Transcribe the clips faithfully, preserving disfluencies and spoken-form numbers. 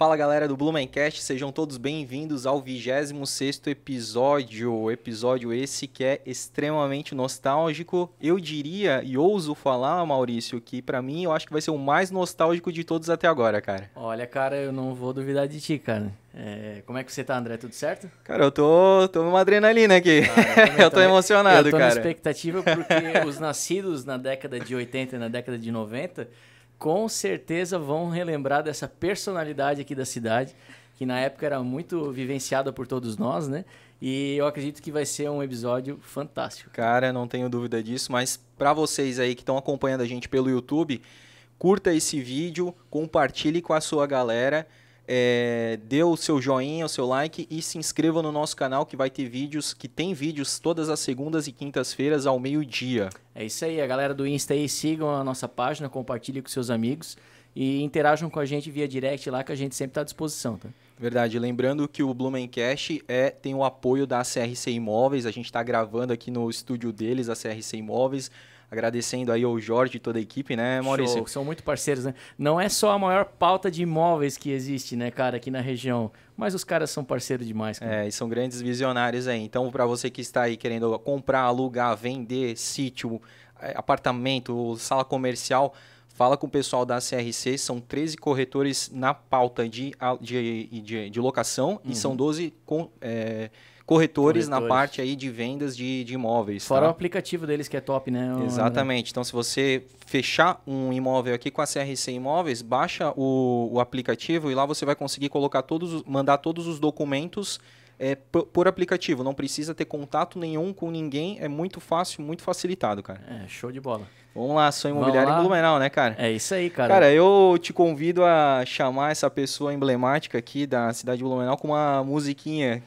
Fala galera do Blumencast, sejam todos bem-vindos ao vigésimo sexto episódio, episódio esse que é extremamente nostálgico. Eu diria e ouso falar, Maurício, que pra mim eu acho que vai ser o mais nostálgico de todos até agora, cara. Olha, cara, eu não vou duvidar de ti, cara. É, como é que você tá, André? Tudo certo? Cara, eu tô, tô numa adrenalina aqui. Ah, eu, também, eu tô emocionado, cara. Eu tô cara. na expectativa porque os nascidos na década de oitenta e na década de noventa... com certeza vão relembrar dessa personalidade aqui da cidade, que na época era muito vivenciada por todos nós, né? E eu acredito que vai ser um episódio fantástico. Cara, não tenho dúvida disso, mas para vocês aí que estão acompanhando a gente pelo YouTube, curta esse vídeo, compartilhe com a sua galera, é, dê o seu joinha, o seu like e se inscreva no nosso canal que vai ter vídeos, que tem vídeos todas as segundas e quintas-feiras ao meio-dia. É isso aí, a galera do Insta aí, sigam a nossa página, compartilhem com seus amigos e interajam com a gente via direct lá que a gente sempre está à disposição, tá? Verdade, lembrando que o Blumencast é, tem o apoio da C R C Imóveis, a gente está gravando aqui no estúdio deles, a C R C Imóveis, agradecendo aí ao Jorge e toda a equipe, né, Maurício? Show, são muito parceiros, né? Não é só a maior pauta de imóveis que existe, né, cara, aqui na região, mas os caras são parceiros demais, cara. É, e são grandes visionários aí. Então, para você que está aí querendo comprar, alugar, vender sítio, apartamento, sala comercial, fala com o pessoal da C R C, são treze corretores na pauta de, de, de, de locação uhum. e são doze com, é, corretores, corretores na parte aí de vendas de, de imóveis. Fora tá? o aplicativo deles que é top, né? Exatamente. Né? Então, se você fechar um imóvel aqui com a C R C Imóveis, baixa o, o aplicativo e lá você vai conseguir colocar todos, mandar todos os documentos é, por, por aplicativo. Não precisa ter contato nenhum com ninguém. É muito fácil, muito facilitado, cara. É, show de bola. Vamos lá, Sonho Imobiliário em Blumenau, né, cara? É isso aí, cara. Cara, eu te convido a chamar essa pessoa emblemática aqui da cidade de Blumenau com uma musiquinha.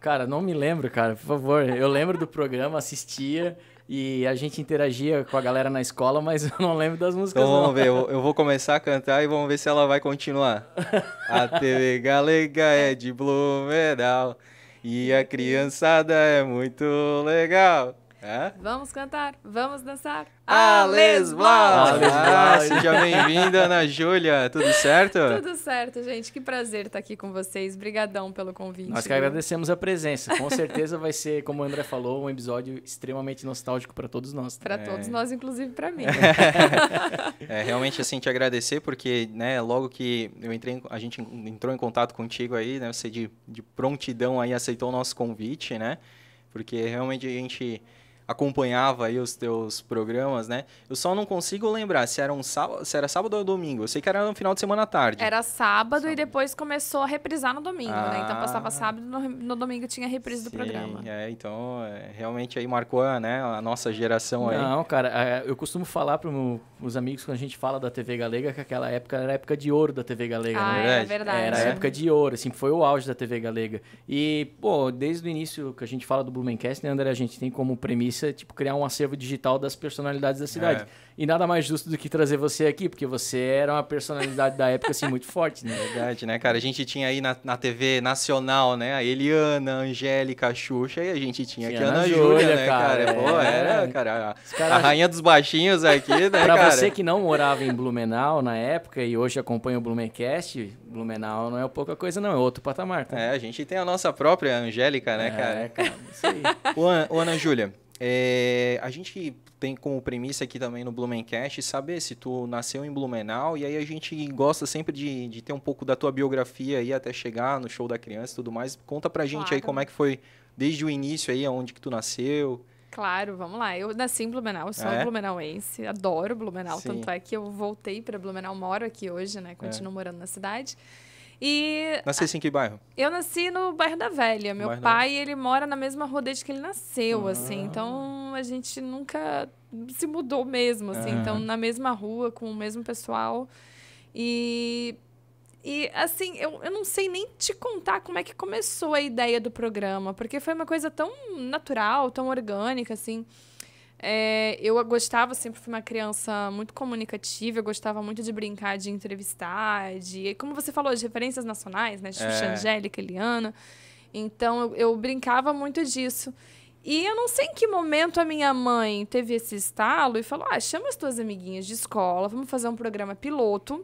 Cara, não me lembro, cara, por favor. Eu lembro do programa, assistia e a gente interagia com a galera na escola, mas eu não lembro das músicas. Então vamos não. ver, eu, eu vou começar a cantar e vamos ver se ela vai continuar. A T V Galega é de Blumenau e a criançada é muito legal. É? Vamos cantar, vamos dançar. Ales Blau! Ales Blau. Ah, seja bem-vinda, Ana Júlia. Tudo certo? Tudo certo, gente. Que prazer estar aqui com vocês. Obrigadão pelo convite. Nós que agradecemos a presença. Com certeza vai ser, como o André falou, um episódio extremamente nostálgico para todos nós. Para é. todos nós, inclusive para mim. É, realmente, assim, te agradecer, porque né, logo que eu entrei, a gente entrou em contato contigo aí, né, você de, de prontidão aí aceitou o nosso convite, né? Porque realmente a gente acompanhava aí os teus programas, né? Eu só não consigo lembrar se era, um sábado, se era sábado ou domingo. Eu sei que era no final de semana à tarde. Era sábado, sábado. E depois começou a reprisar no domingo, ah, né? Então passava sábado no, no domingo tinha reprise sim, do programa. É, então é, realmente aí marcou né, a nossa geração aí. Não, cara, eu costumo falar para os amigos quando a gente fala da T V Galega que aquela época era a época de ouro da T V Galega. Ah, né? É verdade. Era a é. época de ouro, assim, foi o auge da T V Galega. E, pô, desde o início que a gente fala do Blumencast, né, André, a gente tem como premissa tipo, criar um acervo digital das personalidades da cidade. É. E nada mais justo do que trazer você aqui, porque você era uma personalidade da época, assim, muito forte, né? Verdade, né, cara? A gente tinha aí na, na T V nacional, né? A Eliana, a Angélica, a Xuxa, e a gente tinha aqui a Ana Júlia, né, cara? cara? É. Pô, era, cara, a, cara, a rainha dos baixinhos aqui, né, pra cara? Você que não morava em Blumenau na época e hoje acompanha o Blumencast, Blumenau não é pouca coisa, não, é outro patamar. Tá? É, a gente tem a nossa própria Angélica, né, é, cara? É, cara, isso aí. Ô, Ana, ô, Ana Júlia, É, a gente tem como premissa aqui também no Blumencast saber se tu nasceu em Blumenau e aí a gente gosta sempre de, de ter um pouco da tua biografia aí até chegar no show da criança e tudo mais. Conta pra gente claro. aí como é que foi desde o início aí, onde que tu nasceu. Claro, vamos lá. Eu nasci em Blumenau, sou é? blumenauense, adoro Blumenau, sim. Tanto é que eu voltei pra Blumenau, moro aqui hoje, né? Continuo é. morando na cidade. E nasci em que bairro? Eu nasci no bairro da Velha. Meu bairro pai, ele mora na mesma rodete que ele nasceu, ah. assim. Então, a gente nunca se mudou mesmo, assim. Ah. Então, na mesma rua, com o mesmo pessoal. E, e assim, eu, eu não sei nem te contar como é que começou a ideia do programa. Porque foi uma coisa tão natural, tão orgânica, assim. É, eu gostava, sempre fui uma criança muito comunicativa, eu gostava muito de brincar, de entrevistar, de, como você falou, de referências nacionais, né? Xuxa, é. Angélica, Eliana. Então, eu, eu brincava muito disso. E eu não sei em que momento a minha mãe teve esse estalo e falou, ah, chama as tuas amiguinhas de escola, vamos fazer um programa piloto.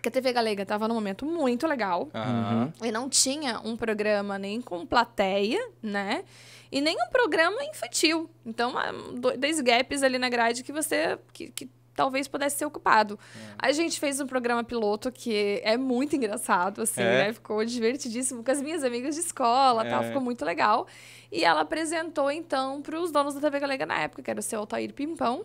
Porque a T V Galega estava num momento muito legal. Uhum. E não tinha um programa nem com plateia, né? E nem um programa infantil. Então, dois gaps ali na grade que você... Que, que talvez pudesse ser ocupado. É. A gente fez um programa piloto que é muito engraçado, assim, é. né? Ficou divertidíssimo com as minhas amigas de escola, é. tal. Ficou muito legal. E ela apresentou, então, para os donos da T V Galega na época, que era o seu Altair Pimpão.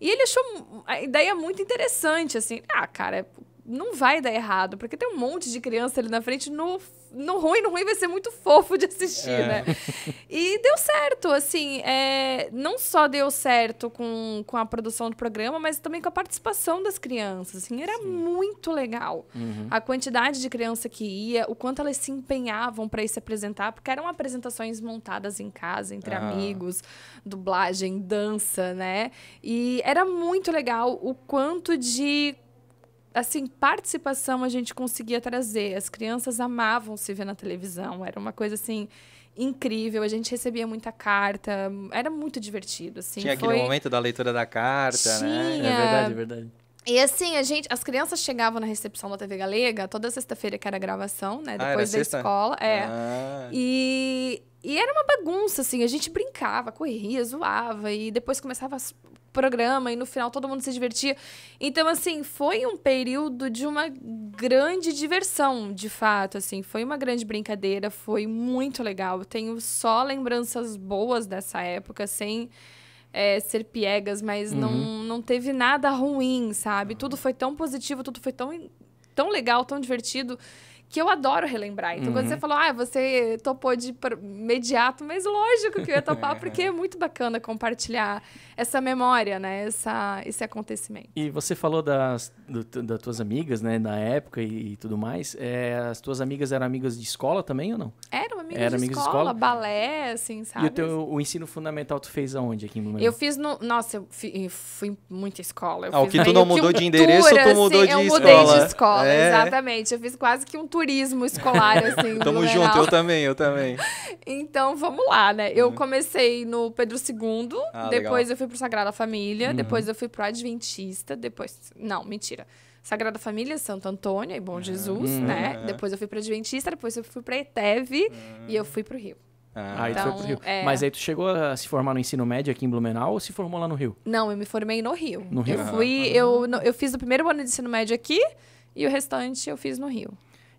E ele achou a ideia muito interessante, assim. Ah, cara, não vai dar errado, porque tem um monte de criança ali na frente no... No ruim, no ruim vai ser muito fofo de assistir, é. né? E deu certo, assim. É, não só deu certo com, com a produção do programa, mas também com a participação das crianças. Assim, era Sim. muito legal. Uhum. A quantidade de criança que ia, o quanto elas se empenhavam para ir se apresentar, porque eram apresentações montadas em casa, entre ah. amigos, dublagem, dança, né? E era muito legal o quanto de... Assim, participação a gente conseguia trazer. As crianças amavam se ver na televisão. Era uma coisa, assim, incrível. A gente recebia muita carta. Era muito divertido, assim. Tinha aquele Foi... momento da leitura da carta, Tinha... né? É verdade, é verdade. E, assim, a gente, as crianças chegavam na recepção da T V Galega toda sexta-feira, que era a gravação, né? Ah, depois da sexta? escola. É. Ah. E... E era uma bagunça, assim. A gente brincava, corria, zoava. E depois começava o programa e no final todo mundo se divertia. Então, assim, foi um período de uma grande diversão, de fato, assim. Foi uma grande brincadeira, foi muito legal. Eu tenho só lembranças boas dessa época, sem... É, ser piegas, mas uhum. não, não teve nada ruim, sabe? Uhum. Tudo foi tão positivo, tudo foi tão, tão legal, tão divertido, que eu adoro relembrar. Então, uhum. quando você falou, ah, você topou de imediato, mas lógico que eu ia topar, porque é muito bacana compartilhar essa memória, né? Essa, esse acontecimento. E você falou das, do, das tuas amigas, né? Na época e, e tudo mais. É, as tuas amigas eram amigas de escola também ou não? É. Era de escola, escola, balé, assim, sabe? E o, teu, o ensino fundamental tu fez aonde aqui em Blumenau? Eu fiz no... Nossa, eu fui, fui em muita escola. Eu ah, o que tu não mudou um de endereço, tour, tu mudou assim, de eu escola. Eu mudei de escola, é. exatamente. Eu fiz quase que um turismo escolar, assim. Tamo junto, eu também, eu também. Então, vamos lá, né? Eu uhum. comecei no Pedro Segundo, ah, depois legal. eu fui pro Sagrada Família, uhum. depois eu fui pro Adventista, depois... Não, mentira. Sagrada Família, Santo Antônio e Bom Jesus, uhum. né? Uhum. Depois eu fui para Adventista, depois eu fui para I T E V uhum. e eu fui para o Rio. Ah, então, aí tu foi pro Rio. É... Mas aí tu chegou a se formar no ensino médio aqui em Blumenau ou se formou lá no Rio? Não, eu me formei no Rio. No Rio? Eu, fui, uhum. eu, eu fiz o primeiro ano de ensino médio aqui e o restante eu fiz no Rio.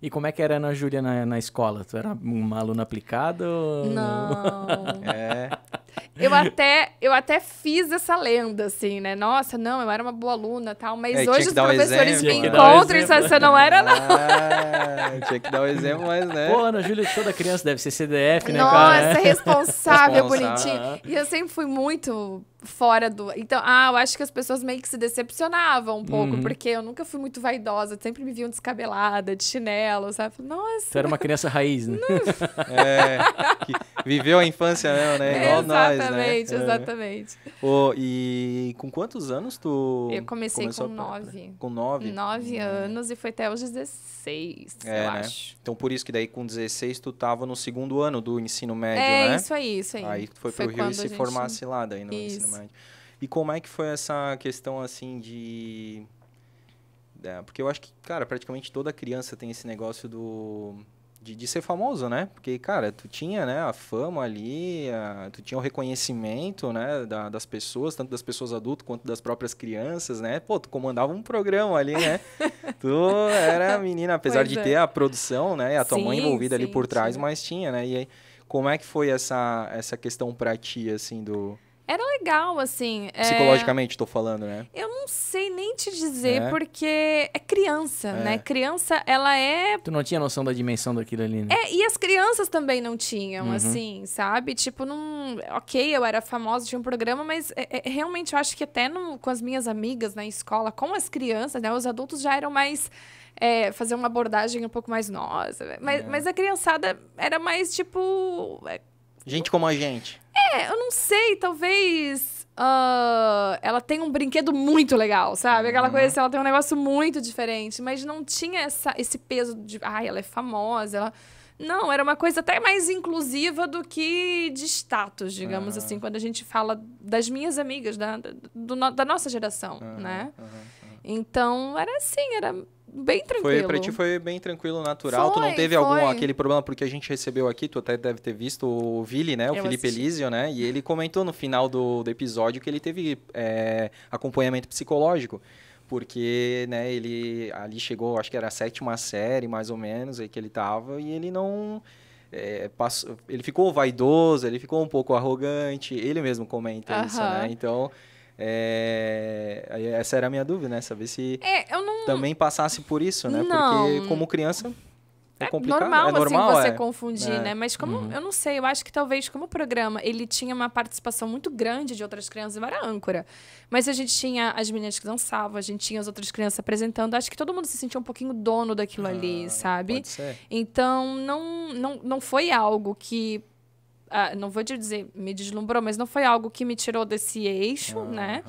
E como é que era a Ana Júlia na, na escola? Tu era uma aluna aplicada? Ou... Não. é. Eu até, eu até fiz essa lenda, assim, né? Nossa, não, eu era uma boa aluna e tal, mas é, hoje os professores um me encontram e você não era, não. Ah, tinha que dar o um exemplo, mas, né? Pô, Ana Júlia, toda criança deve ser C D F, né, Nossa, cara? Nossa, responsável, bonitinho. E eu sempre fui muito... fora do... Então, ah, eu acho que as pessoas meio que se decepcionavam um pouco, uhum. porque eu nunca fui muito vaidosa, sempre me viam descabelada, de chinelo, sabe? Nossa... Você era uma criança raiz, né? é, que viveu a infância mesmo, né? Igual nós, né? Exatamente, exatamente. É. Oh, e com quantos anos tu... Eu comecei com nove. A... Com nove? Nove hum. anos e foi até os dezesseis, é, eu né? acho. Então, por isso que daí com dezesseis tu tava no segundo ano do ensino médio, é, né? É, isso aí, isso aí. Aí tu foi, foi pro Rio e se gente... formasse lá daí no isso. ensino médio. E como é que foi essa questão, assim, de... É, porque eu acho que, cara, praticamente toda criança tem esse negócio do... De, de ser famoso, né? Porque, cara, tu tinha, né, a fama ali, a, tu tinha o reconhecimento, né, da, das pessoas, tanto das pessoas adultas quanto das próprias crianças, né? Pô, tu comandava um programa ali, né? tu era menina, apesar pois de é. ter a produção, né? A tua sim, mãe envolvida sim, ali por trás, tinha. mas tinha, né? E aí, como é que foi essa, essa questão pra ti, assim, do... Era legal, assim... Psicologicamente, é... tô falando, né? Eu não sei nem te dizer, é. porque é criança, é. né? Criança, ela é... Tu não tinha noção da dimensão daquilo ali, né? É, e as crianças também não tinham, uhum. assim, sabe? Tipo, não... Ok, eu era famosa, tinha um programa, mas é, é, realmente eu acho que até no... com as minhas amigas na escola, com as crianças, né? Os adultos já eram mais... É, fazer uma abordagem um pouco mais nossa. Mas, é. mas a criançada era mais, tipo... Gente como a gente. É, eu não sei, talvez uh, ela tenha um brinquedo muito legal, sabe? Aquela uhum. coisa assim, ela tem um negócio muito diferente, mas não tinha essa, esse peso de, ai, ela é famosa, ela... Não, era uma coisa até mais inclusiva do que de status, digamos uhum. assim, quando a gente fala das minhas amigas, da, do, da nossa geração, uhum. né? Uhum. Então, era assim, era... bem tranquilo. Foi, pra ti foi bem tranquilo, natural. Foi, tu não teve foi. algum aquele problema, porque a gente recebeu aqui, tu até deve ter visto o Vili, né? O Eu Felipe assisti. Elísio, né? E ele comentou no final do, do episódio que ele teve é, acompanhamento psicológico. Porque, né, ele ali chegou, acho que era a sétima série, mais ou menos, aí que ele tava, e ele não... É, passou, ele ficou vaidoso, ele ficou um pouco arrogante, ele mesmo comenta uhum. isso, né? Então, é, essa era a minha dúvida, né? Saber se é, eu não... também passasse por isso, né? Não. Porque como criança... É complicado, normal, é normal assim, você é. confundir, é. né? Mas como, uhum. eu não sei, eu acho que talvez como o programa, ele tinha uma participação muito grande de outras crianças, eu era âncora. Mas a gente tinha as meninas que dançavam, a gente tinha as outras crianças apresentando, acho que todo mundo se sentia um pouquinho dono daquilo ah, ali, sabe? Pode ser. Então, não, não, não foi algo que... Ah, não vou te dizer, me deslumbrou, mas não foi algo que me tirou desse eixo, uhum. né?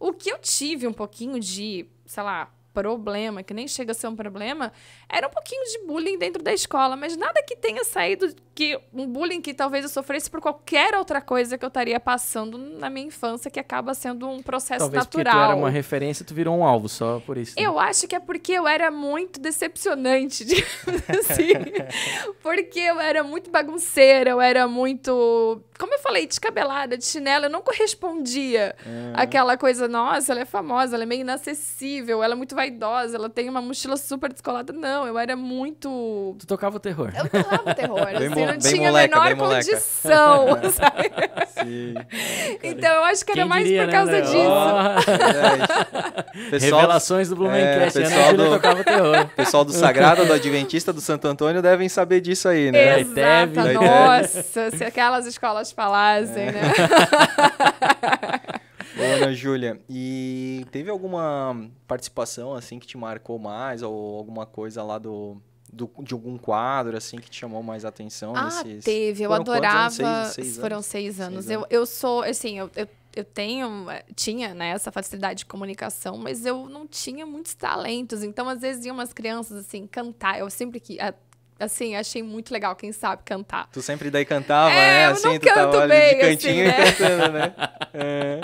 O que eu tive um pouquinho de, sei lá... problema, que nem chega a ser um problema, era um pouquinho de bullying dentro da escola, mas nada que tenha saído que um bullying que talvez eu sofresse por qualquer outra coisa que eu estaria passando na minha infância, que acaba sendo um processo talvez natural. Talvez porque tu era uma referência, tu virou um alvo só por isso. Né? Eu acho que é porque eu era muito decepcionante, digamos assim. Porque eu era muito bagunceira, eu era muito... Como eu falei, descabelada, de chinelo, eu não correspondia é. àquela coisa, nossa, ela é famosa, ela é meio inacessível, ela é muito vaidosa, ela tem uma mochila super descolada. Não, eu era muito... Tu tocava o terror. Eu tocava o terror, assim, bem, não bem tinha moleca, a menor condição, sabe? Sim. Então, eu acho que era Quem mais diria, por causa né, disso. Oh. É, pessoal, revelações do Blumencast, é, pessoal do, tocava o terror. Pessoal do Sagrada, do Adventista, do Santo Antônio devem saber disso aí, né? Exato, I T E V. Nossa, se aquelas escolas falassem, é. né? Bom, Ana Júlia, e teve alguma participação, assim, que te marcou mais? Ou alguma coisa lá do, do, de algum quadro, assim, que te chamou mais atenção? Ah, nesses... teve. Foram eu adorava. Anos? Seis, seis Foram anos? seis anos. Seis eu, anos. eu sou, assim, eu, eu, eu tenho, tinha, né, essa facilidade de comunicação, mas eu não tinha muitos talentos. Então, às vezes, iam umas crianças, assim, cantar. Eu sempre que... A, Assim, achei muito legal, quem sabe, cantar. Tu sempre daí cantava, é, né? Assim, eu não canto bem, de cantinho assim, né? E cantando, né? É.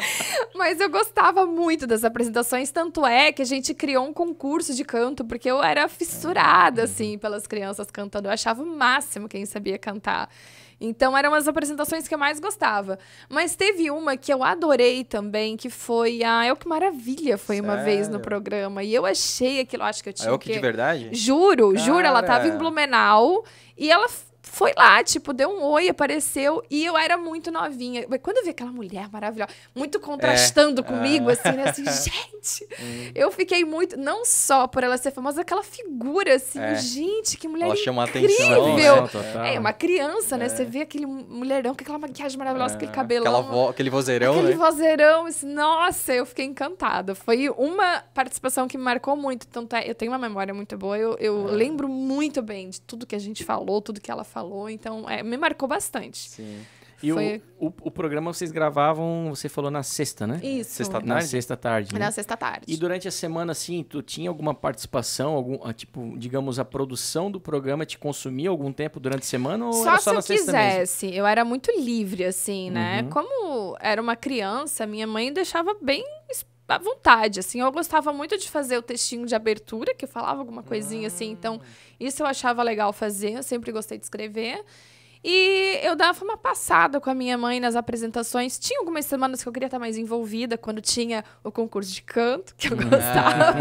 Mas eu gostava muito das apresentações, tanto é que a gente criou um concurso de canto, porque eu era fissurada, assim, pelas crianças cantando. Eu achava o máximo quem sabia cantar. Então, eram as apresentações que eu mais gostava. Mas teve uma que eu adorei também, que foi a El Que Maravilha, foi Sério? uma vez no programa. E eu achei aquilo, acho que eu tinha... A El Que de verdade? Juro, Cara. juro, ela tava em Blumenau e ela... Foi lá, tipo, deu um oi, apareceu, e eu era muito novinha. Quando eu vi aquela mulher maravilhosa, muito contrastando é. comigo, ah. assim, né? Assim, gente, hum. eu fiquei muito, não só por ela ser famosa, aquela figura, assim, é. gente, que mulher ela incrível. Atenção, né? Total. É, uma criança, é. né? Você vê aquele mulherão com aquela maquiagem maravilhosa, é. aquele cabelão. Vo aquele vozeirão, aquele né? Aquele vozeirão, assim, nossa, eu fiquei encantada. Foi uma participação que me marcou muito, tanto é, eu tenho uma memória muito boa, eu, eu é. lembro muito bem de tudo que a gente falou, tudo que ela falou. Falou, então é, me marcou bastante. Sim. E Foi... o, o, o programa vocês gravavam, você falou na sexta, né? Isso. Sexta tarde? Na sexta tarde. Né? Na sexta tarde. E durante a semana, assim, tu tinha alguma participação, algum, tipo, digamos, a produção do programa te consumia algum tempo durante a semana ou só era só na sexta mesmo? Só se eu quisesse. Mesmo? Eu era muito livre, assim, né? Uhum. Como era uma criança, minha mãe deixava bem... à vontade, assim, eu gostava muito de fazer o textinho de abertura, que eu falava alguma coisinha, ah. assim, então, isso eu achava legal fazer, eu sempre gostei de escrever, e eu dava uma passada com a minha mãe nas apresentações, tinha algumas semanas que eu queria estar mais envolvida, quando tinha o concurso de canto, que eu gostava,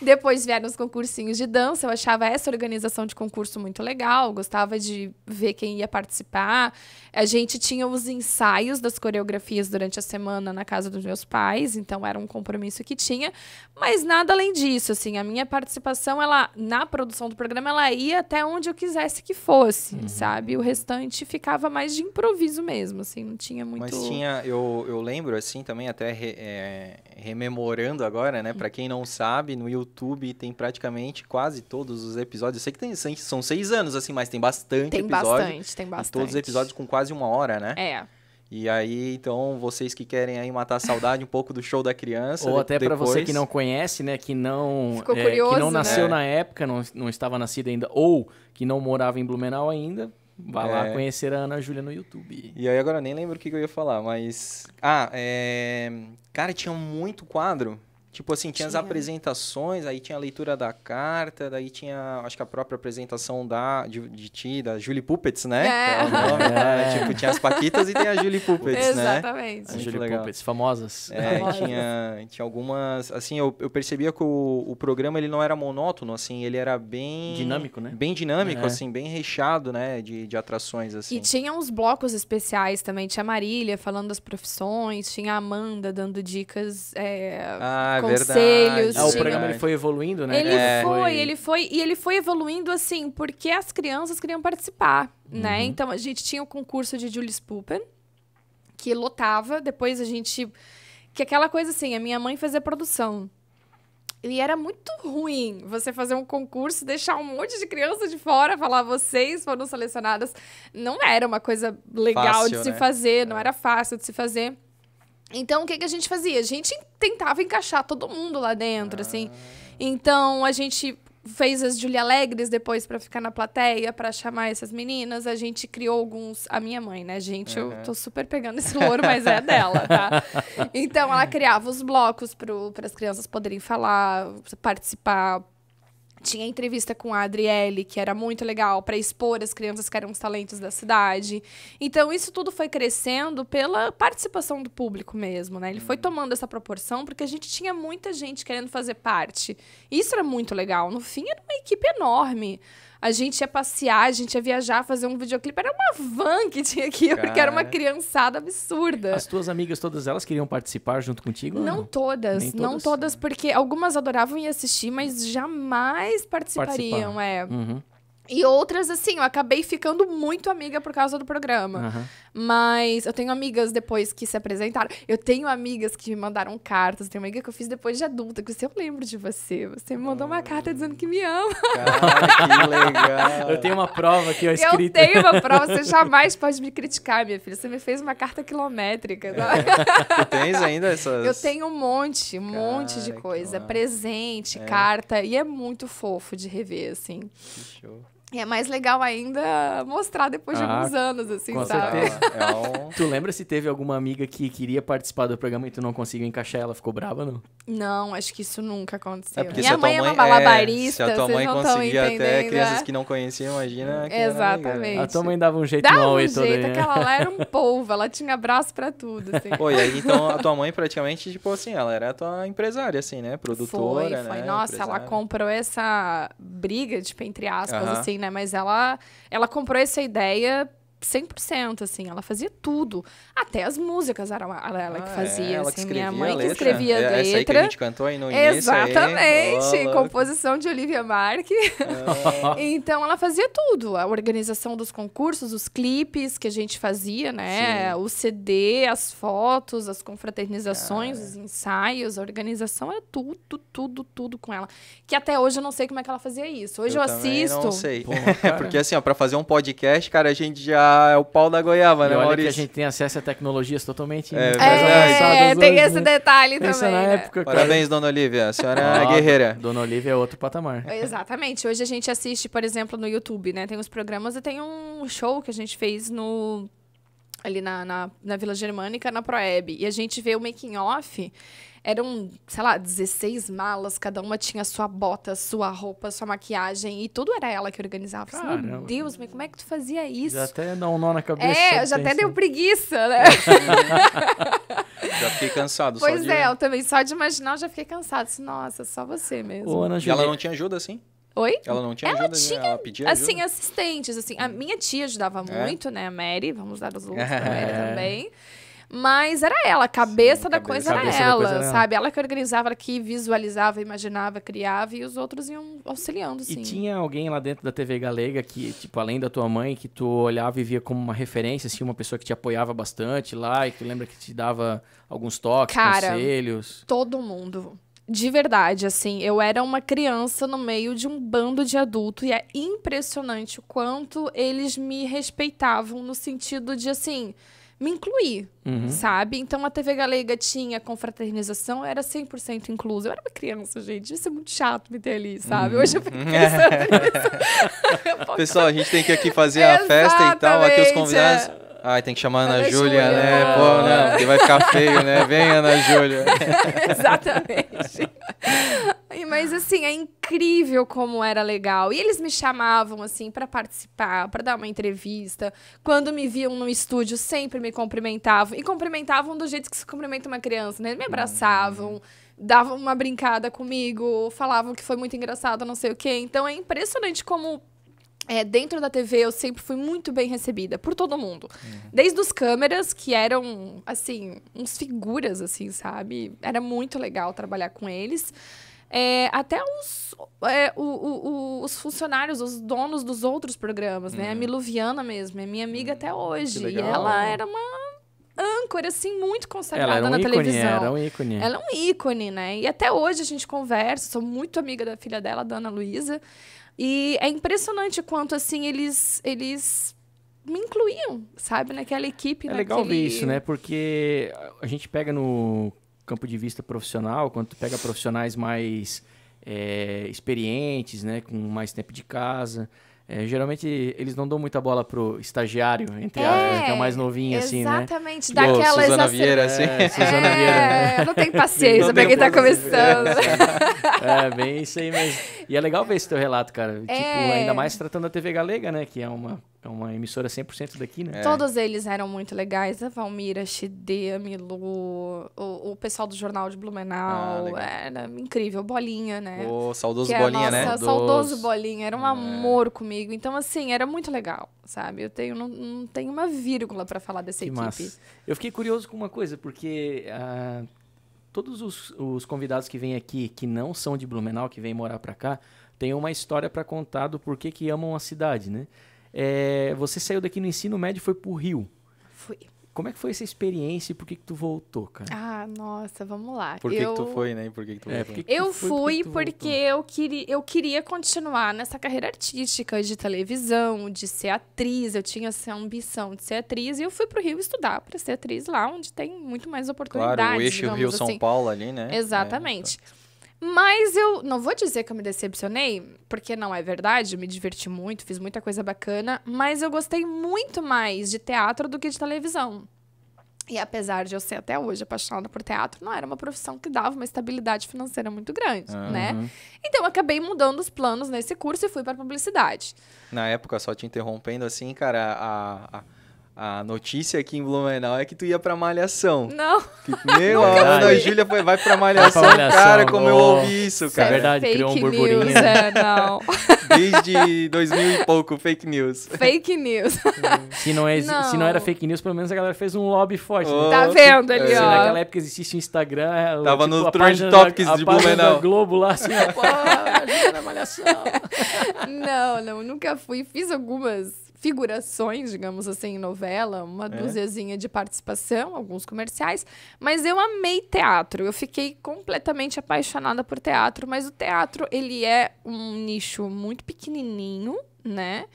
depois vieram os concursinhos de dança, eu achava essa organização de concurso muito legal, gostava de ver quem ia participar, a gente tinha os ensaios das coreografias durante a semana na casa dos meus pais, então era um compromisso que tinha, mas nada além disso, assim, a minha participação, ela, na produção do programa, ela ia até onde eu quisesse que fosse, uhum. sabe? O restante ficava mais de improviso mesmo, assim, não tinha muito... Mas tinha, eu, eu lembro, assim, também, até re, é, rememorando agora, né, pra quem não sabe, no YouTube tem praticamente quase todos os episódios, eu sei que tem, são seis anos, assim, mas tem bastante tem episódio. Tem bastante, tem bastante. Todos os episódios com quase uma hora, né? É. E aí, então, vocês que querem aí matar a saudade um pouco do show da criança... Ou até depois... para você que não conhece, né? Que não, Ficou é, curioso, que não nasceu né? na época, não, não estava nascido ainda, ou que não morava em Blumenau ainda, vá é. lá conhecer a Ana Júlia no YouTube. E aí agora nem lembro o que eu ia falar, mas... Ah, é... Cara, tinha muito quadro... Tipo assim, tinha, tinha as apresentações, aí tinha a leitura da carta, daí tinha, acho que a própria apresentação da, de, de ti, da Julie Puppets, né? É. Que é o nome, né? É. Tipo, tinha as Paquitas e tem a Julie Puppets, exatamente, né? Exatamente. A Julie Puppets, famosas. É, famosas. Tinha, tinha algumas... Assim, eu, eu percebia que o, o programa, ele não era monótono, assim, ele era bem... Dinâmico, né? Bem dinâmico, é. assim, bem recheado, né? De, de atrações, assim. E tinha uns blocos especiais também. Tinha a Marília falando das profissões, tinha a Amanda dando dicas... É... Ah, conselhos. Ah, o programa ele foi evoluindo, né? Ele é. foi, ele foi. E ele foi evoluindo, assim, porque as crianças queriam participar, uhum. né? Então, a gente tinha o concurso de Julie Puppets, que lotava. Depois a gente... Que aquela coisa assim, a minha mãe fazia produção. E era muito ruim você fazer um concurso e deixar um monte de criança de fora, falar vocês foram selecionadas. Não era uma coisa legal fácil, de se né? fazer, é. não era fácil de se fazer. Então, o que, que a gente fazia? A gente tentava encaixar todo mundo lá dentro, ah. assim. Então, a gente fez as Julia Alegres depois para ficar na plateia, para chamar essas meninas. A gente criou alguns... A minha mãe, né, gente? Uhum. Eu tô super pegando esse louro, mas é dela, tá? Então, ela criava os blocos para as crianças poderem falar, participar. Tinha entrevista com a Adriele, que era muito legal, para expor as crianças que eram os talentos da cidade. Então, isso tudo foi crescendo pela participação do público mesmo, né? Ele foi tomando essa proporção, porque a gente tinha muita gente querendo fazer parte. Isso era muito legal. No fim, era uma equipe enorme. A gente ia passear, a gente ia viajar, fazer um videoclipe. Era uma van que tinha aqui, cara, porque era uma criançada absurda. As tuas amigas, todas elas queriam participar junto contigo? Não, não? todas, Nem não todas? todas, porque algumas adoravam ir assistir, mas jamais participariam. Participar. É. Uhum. E outras, assim, eu acabei ficando muito amiga por causa do programa. Uhum. Mas eu tenho amigas depois que se apresentaram. Eu tenho amigas que me mandaram cartas. Tem uma amiga que eu fiz depois de adulta, que eu, eu lembro de você. Você me mandou uma carta dizendo que me ama. Cara, que legal. Eu tenho uma prova aqui, ó, escrita. Eu tenho uma prova. Você jamais pode me criticar, minha filha. Você me fez uma carta quilométrica. Tá? É. Tu tens ainda essas? Eu tenho um monte, um Cara, monte de coisa. Presente, é. carta. E é muito fofo de rever, assim. Que show. E é mais legal ainda mostrar depois ah, de alguns anos, assim, com sabe? É um... Tu lembra se teve alguma amiga que queria participar do programa e tu não conseguiu encaixar ela? Ficou brava, não? Não, acho que isso nunca aconteceu. É Minha mãe, mãe é uma malabarista, é, se a tua mãe conseguia até crianças que não conheciam, imagina. Que Exatamente. A tua mãe dava um jeito no Oi todo. Dava um jeito, aquela lá era um polvo, ela tinha braço pra tudo, assim. Pô, e aí, então, a tua mãe praticamente, tipo assim, ela era a tua empresária, assim, né? Produtora, foi, né? Foi, nossa, empresária. Ela comprou essa briga, tipo, entre aspas, uh-huh. assim, né? Mas ela, ela comprou essa ideia cem por cento, assim. Ela fazia tudo. Até as músicas era ela, ela ah, que fazia. É, ela assim, que minha mãe a que escrevia a letra. Essa aí que a gente cantou aí no início. Exatamente. Aí. Oh, composição de Olivia Marque. Oh. Então, ela fazia tudo. A organização dos concursos, os clipes que a gente fazia, né? Sim. O C D, as fotos, as confraternizações, ah, os ensaios, a organização era tudo, tudo, tudo com ela. Que até hoje eu não sei como é que ela fazia isso. Hoje eu, eu assisto. Eu não sei. Pô, porque assim, ó, pra fazer um podcast, cara, a gente já Ah, é o pau da goiaba, e né, olha Maurício? Que a gente tem acesso a tecnologias totalmente... É, é, é tem hoje, esse né? detalhe Pensa também, na né? época, Parabéns, cara. Dona Olivia. A senhora é guerreira. Dona Olivia é outro patamar. Exatamente. Hoje a gente assiste, por exemplo, no YouTube, né? Tem os programas e tem um show que a gente fez no... ali na, na, na Vila Germânica, na Proeb. E a gente vê o making off. Eram, sei lá, dezesseis malas. Cada uma tinha sua bota, sua roupa, sua maquiagem. E tudo era ela que organizava. Caramba. Meu Deus, mas como é que tu fazia isso? Já até dá um nó na cabeça. É, já até assim. deu preguiça, né? Já fiquei cansado. Pois só de... é, eu também. Só de imaginar, eu já fiquei cansado. Nossa, só você mesmo. Ô, Ana Julia. E ela não tinha ajuda, assim? Oi? Ela não tinha ela ajuda, tinha, ela pedia ajuda? Assim, assistentes, assim. A minha tia ajudava é. muito, né? A Mary, vamos dar os loucos pra Mary também. Mas era ela, a cabeça, Sim, da, cabeça, coisa cabeça era ela, da coisa era ela, sabe? Ela que organizava, ela que visualizava, imaginava, criava e os outros iam auxiliando, sim. E tinha alguém lá dentro da T V Galega que, tipo, além da tua mãe, que tu olhava e via como uma referência, assim, uma pessoa que te apoiava bastante lá e que lembra que te dava alguns toques, Cara, conselhos? Todo mundo. De verdade, assim, eu era uma criança no meio de um bando de adulto e é impressionante o quanto eles me respeitavam no sentido de, assim, me incluir, uhum. sabe? Então, a T V Galega tinha confraternização, eu era cem por cento inclusa. Eu era uma criança, gente, isso é muito chato me ter ali, sabe? Uhum. Hoje eu fico pensando nisso. Pessoal, a gente tem que aqui fazer a festa e tal, aqui os convidados... É. Ai, tem que chamar a Ana, Ana Júlia, Júlia, né? Pô, não, porque vai ficar feio, né? Vem, Ana Júlia. Exatamente. Mas, assim, é incrível como era legal. E eles me chamavam, assim, pra participar, pra dar uma entrevista. Quando me viam no estúdio, sempre me cumprimentavam. E cumprimentavam do jeito que se cumprimenta uma criança, né? Me abraçavam, davam uma brincada comigo, falavam que foi muito engraçado, não sei o quê. Então, é impressionante como... É, dentro da T V, eu sempre fui muito bem recebida por todo mundo. Uhum. Desde os câmeras, que eram, assim, uns figuras, assim, sabe? Era muito legal trabalhar com eles. É, até os, é, o, o, o, os funcionários, os donos dos outros programas, uhum. né? A Milu Viana mesmo, é minha amiga uhum. até hoje. E ela era uma... âncora, assim, muito consagrada na televisão. Ela é um ícone. Ela é um ícone, né? E até hoje a gente conversa, sou muito amiga da filha dela, da Ana Luísa. E é impressionante quanto, assim, eles, eles me incluíam, sabe? Naquela equipe. É naquele... legal ver isso, né? Porque a gente pega no campo de vista profissional, quando tu pega profissionais mais é, experientes, né? Com mais tempo de casa... É, geralmente eles não dão muita bola pro estagiário, entre é, aspas, que é o mais novinho, assim, né? Exatamente, dá aquela Suzana Vieira, assim. É, Suzana é, Vieira, né? Não tem paciência pra quem tá começando. É, bem isso aí mesmo. E é legal ver esse teu relato, cara. É. Tipo, ainda mais tratando da T V Galega, né? Que é uma, é uma emissora cem por cento daqui, né? É. Todos eles eram muito legais. A Valmira, Xidê, Milu, o, o pessoal do Jornal de Blumenau. Ah, era incrível. Bolinha, né? O saudoso que Bolinha, nossa, né? Saudoso Bolinha. Era um é. amor comigo. Então, assim, era muito legal, sabe? Eu tenho, não, não tenho uma vírgula para falar dessa que equipe. Massa. Eu fiquei curioso com uma coisa, porque uh, todos os, os convidados que vêm aqui, que não são de Blumenau, que vêm morar para cá, têm uma história para contar do porquê que amam a cidade, né? É, você saiu daqui no ensino médio e foi pro Rio. Fui. Como é que foi essa experiência e por que que tu voltou, cara? Ah, nossa, vamos lá. Por que, eu... que tu foi, né? Por que que tu é, por que que eu tu fui por que que tu porque eu queria, eu queria continuar nessa carreira artística de televisão, de ser atriz. Eu tinha essa ambição de ser atriz e eu fui pro Rio estudar para ser atriz lá, onde tem muito mais oportunidades. Claro, o eixo Rio-São assim. Paulo ali, né? Exatamente. É, tá. Mas eu não vou dizer que eu me decepcionei, porque não é verdade, eu me diverti muito, fiz muita coisa bacana, mas eu gostei muito mais de teatro do que de televisão. E apesar de eu ser até hoje apaixonada por teatro, não era uma profissão que dava uma estabilidade financeira muito grande, uhum. né? Então, eu acabei mudando os planos nesse curso e fui para publicidade. Na época, só te interrompendo assim, cara, a... a... A notícia aqui em Blumenau é que tu ia pra Malhação. Não. Que, meu, não, a Ana Júlia foi, vai pra Malhação, Malhação. Cara, como oh, eu ouvi isso, cara. É verdade, fake criou um burburinho. News, é, não. Desde dois mil e pouco, fake news. Fake news. Se não, é, não. se não era fake news, pelo menos a galera fez um lobby forte. Oh, né? Tá vendo ali, é. ó. Se naquela época existisse o Instagram... Tava tipo, no Trend Topics da, de Blumenau. Globo lá, assim, ó. Pô, a gente era Malhação. Não, não, nunca fui. Fiz algumas... figurações, digamos assim, em novela, uma é. duziazinha de participação, alguns comerciais, mas eu amei teatro, eu fiquei completamente apaixonada por teatro, mas o teatro, ele é um nicho muito pequenininho, né?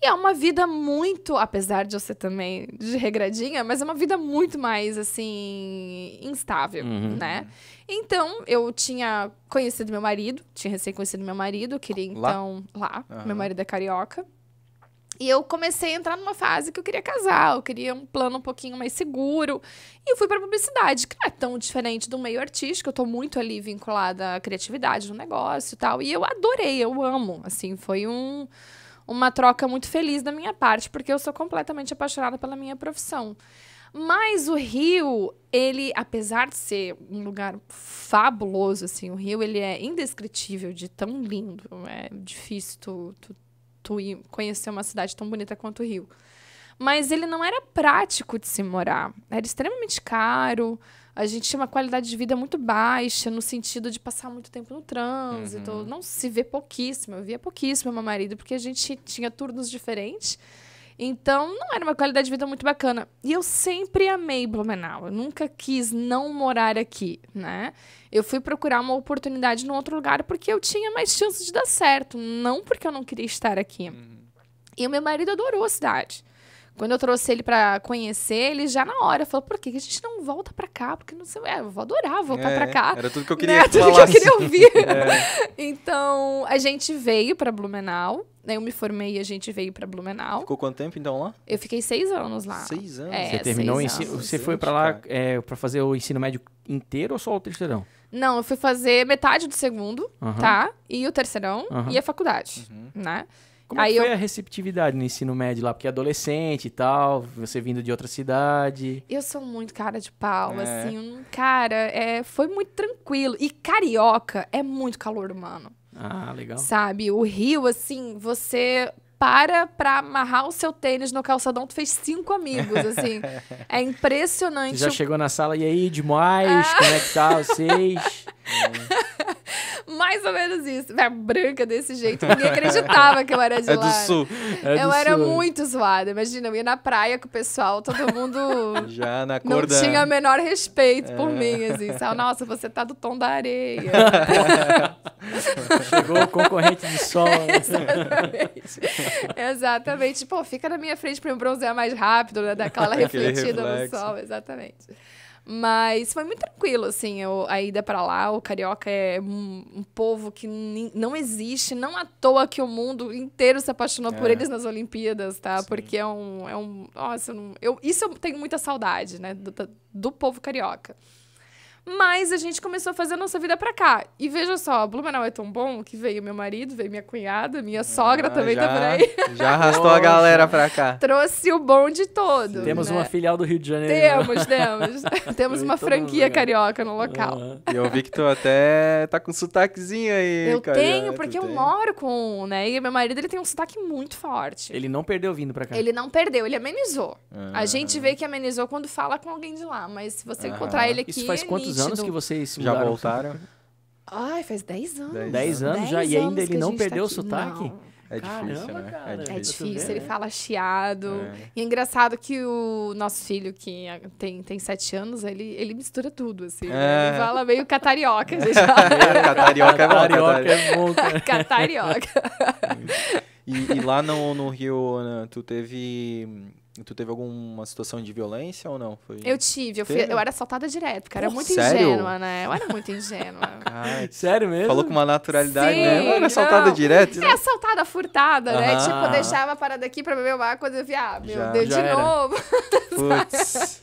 E é uma vida muito, apesar de eu ser também de regradinha, mas é uma vida muito mais, assim, instável, uhum. né? Então, eu tinha conhecido meu marido, tinha recém conhecido meu marido, queria então... Lá? lá uhum. Meu marido é carioca. E eu comecei a entrar numa fase que eu queria casar, eu queria um plano um pouquinho mais seguro. E eu fui para publicidade, que não é tão diferente do meio artístico. Eu tô muito ali vinculada à criatividade do negócio e tal. E eu adorei, eu amo. Assim, foi um, uma troca muito feliz da minha parte, porque eu sou completamente apaixonada pela minha profissão. Mas o Rio, ele, apesar de ser um lugar fabuloso, assim, o Rio, ele é indescritível de tão lindo. É difícil tu... tu tu conhecer uma cidade tão bonita quanto o Rio. Mas ele não era prático de se morar. Era extremamente caro. A gente tinha uma qualidade de vida muito baixa, no sentido de passar muito tempo no trânsito. Uhum. Não se vê pouquíssimo. Eu via pouquíssimo meu marido, porque a gente tinha turnos diferentes. Então, não era uma qualidade de vida muito bacana. E eu sempre amei Blumenau. Eu nunca quis não morar aqui, né? Eu fui procurar uma oportunidade num outro lugar porque eu tinha mais chances de dar certo. Não porque eu não queria estar aqui. Uhum. E o meu marido adorou a cidade. Quando eu trouxe ele para conhecer, ele já na hora falou, por que a gente não volta para cá? Porque não sei, é, eu vou adorar voltar é, para cá. Era tudo que eu queria né? que Era tudo que eu queria ouvir. É. Então, a gente veio para Blumenau. Eu me formei e a gente veio pra Blumenau. Ficou quanto tempo, então, lá? Eu fiquei seis anos lá. Seis anos? É, você terminou o ensino... Você foi pra lá é, pra fazer o ensino médio inteiro ou só o terceirão? Não, eu fui fazer metade do segundo, uhum. tá? E o terceirão uhum. e a faculdade, uhum. né? Como Aí foi eu... a receptividade no ensino médio lá? Porque adolescente e tal, você vindo de outra cidade... Eu sou muito cara de pau, é. assim. Um cara, é, foi muito tranquilo. E carioca é muito calor humano. Ah, legal. Sabe? O Rio, assim, você para pra amarrar o seu tênis no calçadão, tu fez cinco amigos, assim. É impressionante. Você já chegou na sala, e aí, demais? Ah. Como é que tá vocês? Mais ou menos isso. Era branca desse jeito. Ninguém acreditava que eu era de é lá. Do sul. É eu do era sul. Muito zoada. Imagina, eu ia na praia com o pessoal, todo mundo já na cor não da... tinha o menor respeito é. por mim. Assim. Sabe? Nossa, você tá do tom da areia. Chegou o concorrente de sol. Exatamente. Exatamente. Pô, fica na minha frente pra eu bronzear mais rápido, né? Dar aquela refletida no sol. Exatamente. Mas foi muito tranquilo, assim, eu, a ida pra lá. O carioca é um, um povo que não existe, não à toa que o mundo inteiro se apaixonou é. por eles nas Olimpíadas, tá? Sim. Porque é um... É um nossa, eu, isso eu tenho muita saudade, né? Do, do povo carioca. Mas a gente começou a fazer a nossa vida pra cá. E veja só, Blumenau é tão bom que veio meu marido, veio minha cunhada, minha sogra ah, também já, tá por aí. Já arrastou a galera pra cá. Trouxe o bonde todo. Temos né? uma filial do Rio de Janeiro. Temos, temos. temos eu uma franquia carioca no local. Uhum. E eu vi que tu até tá com sotaquezinho aí. Eu carioca, tenho, porque eu tem. moro com um, né? E meu marido, ele tem um sotaque muito forte. Ele não perdeu vindo pra cá? Ele não perdeu, ele amenizou. Uhum. A gente vê que amenizou quando fala com alguém de lá. Mas se você uhum. encontrar ele aqui... Isso faz quantos anos que vocês já voltaram? Ai, faz dez anos. dez anos já, e ainda ele não perdeu o sotaque? É difícil, né? É difícil, ele fala chiado. E é engraçado que o nosso filho, que tem, tem sete anos, ele, ele mistura tudo, assim. É. Ele fala meio catarioca. Catarioca é bom. Catarioca. E, e lá no, no Rio, né, tu teve... Tu teve alguma situação de violência ou não? Foi... Eu tive, eu, fui, eu era assaltada direto, porque eu era muito sério? ingênua, né? Eu era muito ingênua. Ai, sério mesmo? Falou com uma naturalidade, Sim, né? Eu era assaltada não. direto. Né? É assaltada, furtada, uh-huh. né? Tipo, eu deixava a parada aqui pra beber uma coisa e eu via, ah, meu já, Deus, já de era. novo. Putz.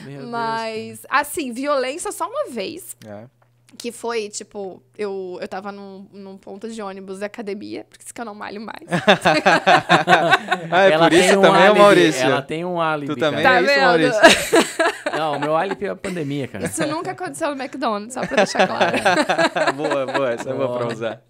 Meu Mas, Deus, assim, violência só uma vez. É. Que foi, tipo, eu, eu tava num, num ponto de ônibus da academia, porque isso que eu não malho mais. ah, é ela por isso um também, álibi, Maurício? Ela tem um álibi. Tu também tá é isso, Maurício? Não, meu álibi é a pandemia, cara. Isso nunca aconteceu no McDonald's, só pra deixar claro. boa, boa, essa é boa pra usar.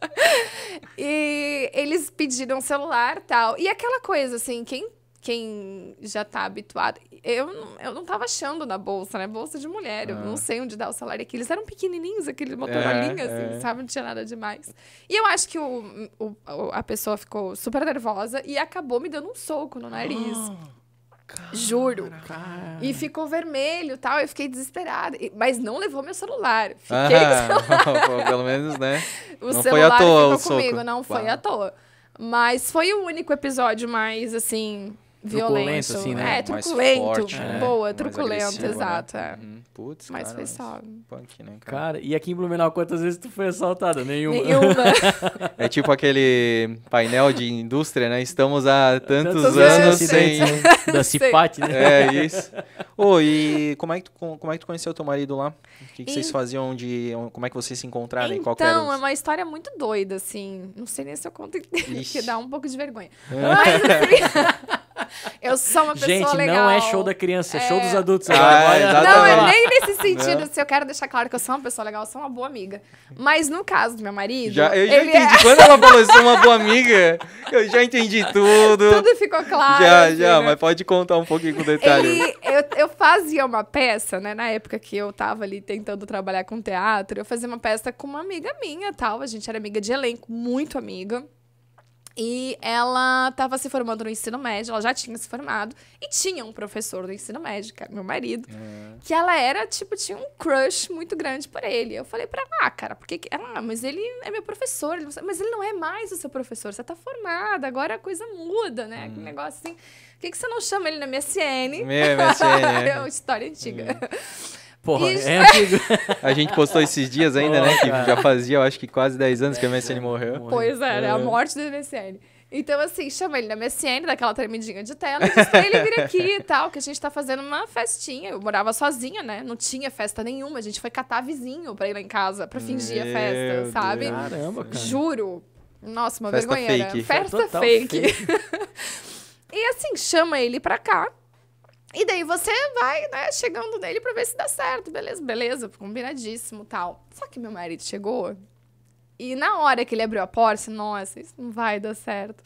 E eles pediram celular e tal. E aquela coisa, assim, quem... Quem já tá habituado... Eu, eu não tava achando na bolsa, né? Bolsa de mulher. Ah. Eu não sei onde dá o salário aqui. Eles eram pequenininhos, aqueles motorolinhas, é, assim, é. sabe? Não tinha nada demais. E eu acho que o, o, a pessoa ficou super nervosa e acabou me dando um soco no nariz. Oh, cara, Juro. Cara. E ficou vermelho e tal. Eu fiquei desesperada. Mas não levou meu celular. Fiquei ah, com o celular. Pô, pelo menos, né? O não celular foi à toa, ficou o comigo. Soco. Não claro. foi à toa. Mas foi o único episódio mais, assim... Violento, assim, né? É, truculento, forte, né? Boa, truculento, exato. Né? É. Hum, putz, mas cara, foi só. Punk, né, cara? Cara, e aqui em Blumenau, quantas vezes tu foi assaltada? Nenhuma. Nenhuma. É tipo aquele painel de indústria, né? Estamos há tantos, tantos anos sem... Da Cipate, né? É, isso. Ô, oh, e como é, que tu, como é que tu conheceu teu marido lá? O que, que e... vocês faziam de... Como é que vocês se encontraram? Então, qual era os... é uma história muito doida, assim. Não sei nem se eu conto, que dá um pouco de vergonha. É. Mas, assim... Eu sou uma pessoa Gente, legal. Gente, não é show da criança, é show dos adultos. Ah, agora. É, não, é nem nesse sentido. Se eu quero deixar claro que eu sou uma pessoa legal, eu sou uma boa amiga. Mas no caso do meu marido... Já, eu já ele entendi. É... Quando ela falou que eu sou uma boa amiga, eu já entendi tudo. Tudo ficou claro. Já, assim, já. Né? Mas pode contar um pouquinho com detalhe. Ele, eu, eu fazia uma peça, né? Na época que eu tava ali tentando trabalhar com teatro, eu fazia uma peça com uma amiga minha, tal. A gente era amiga de elenco, muito amiga. E ela estava se formando no ensino médio, ela já tinha se formado. E tinha um professor do ensino médio, que era meu marido, é. que ela era, tipo, tinha um crush muito grande por ele. Eu falei pra ela, ah, cara, porque que... ah, mas ele é meu professor. Ele não... Mas ele não é mais o seu professor, você tá formada, agora a coisa muda, né? Hum. Que negócio assim. Por que, que você não chama ele na M S N? Meu, M S N. É uma história antiga. Hum. Porra, e... é antigo. A gente postou esses dias ainda, oh, né? Cara. Que já fazia, eu acho que quase dez anos é, que a M S N morreu. Pois é, é, a morte do M S N. Então, assim, chama ele na M S N, daquela tremidinha de tela, e diz pra ele vir aqui e tal, que a gente tá fazendo uma festinha. Eu morava sozinha, né? Não tinha festa nenhuma. A gente foi catar vizinho pra ir lá em casa, pra fingir Meu a festa, Deus. Sabe? Caramba, cara. Juro. Nossa, uma festa vergonheira. Fake. Festa fake. fake. E assim, chama ele pra cá. E daí você vai, né, chegando nele pra ver se dá certo. Beleza, beleza, combinadíssimo e tal. Só que meu marido chegou e na hora que ele abriu a porta, nossa, isso não vai dar certo.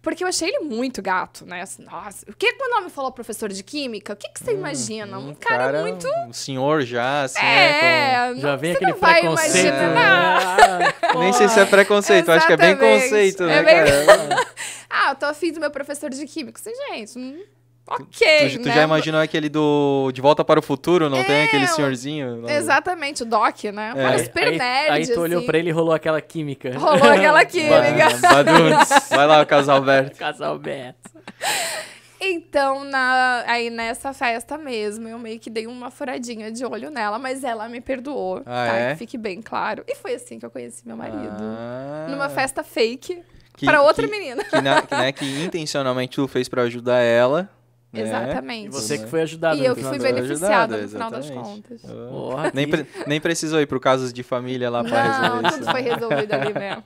Porque eu achei ele muito gato, né? Assim, nossa, o que quando ela me falou professor de química, o que, que você hum, imagina? Um, um cara, cara muito... Um senhor já, assim, é, né? Com... Já vem aquele preconceito. É. Nem sei se é preconceito, acho que é bem conceito, é né, bem... cara? Ah, eu tô afim do meu professor de química. Assim, gente, hum, ok, Tu, tu né? já imaginou aquele do De Volta para o Futuro, não é, tem aquele senhorzinho? Não... Exatamente, o Doc, né? Um é. cara super aí, nerd, aí tu assim. olhou pra ele e rolou aquela química. Rolou aquela química. Vai, vai lá, o Casalberto. Casalberto. Então, na, aí nessa festa mesmo, eu meio que dei uma furadinha de olho nela, mas ela me perdoou, ah, tá? É? Que fique bem claro. E foi assim que eu conheci meu marido. Ah. Numa festa fake, que, pra outra que, menina. Que, na, que, né, que intencionalmente tu fez pra ajudar ela. É. Exatamente. E você que foi ajudada. E eu que fui beneficiada no final das contas. Oh, nem, pre nem precisou ir para o casos de família lá para resolver Não, tudo foi resolvido ali mesmo.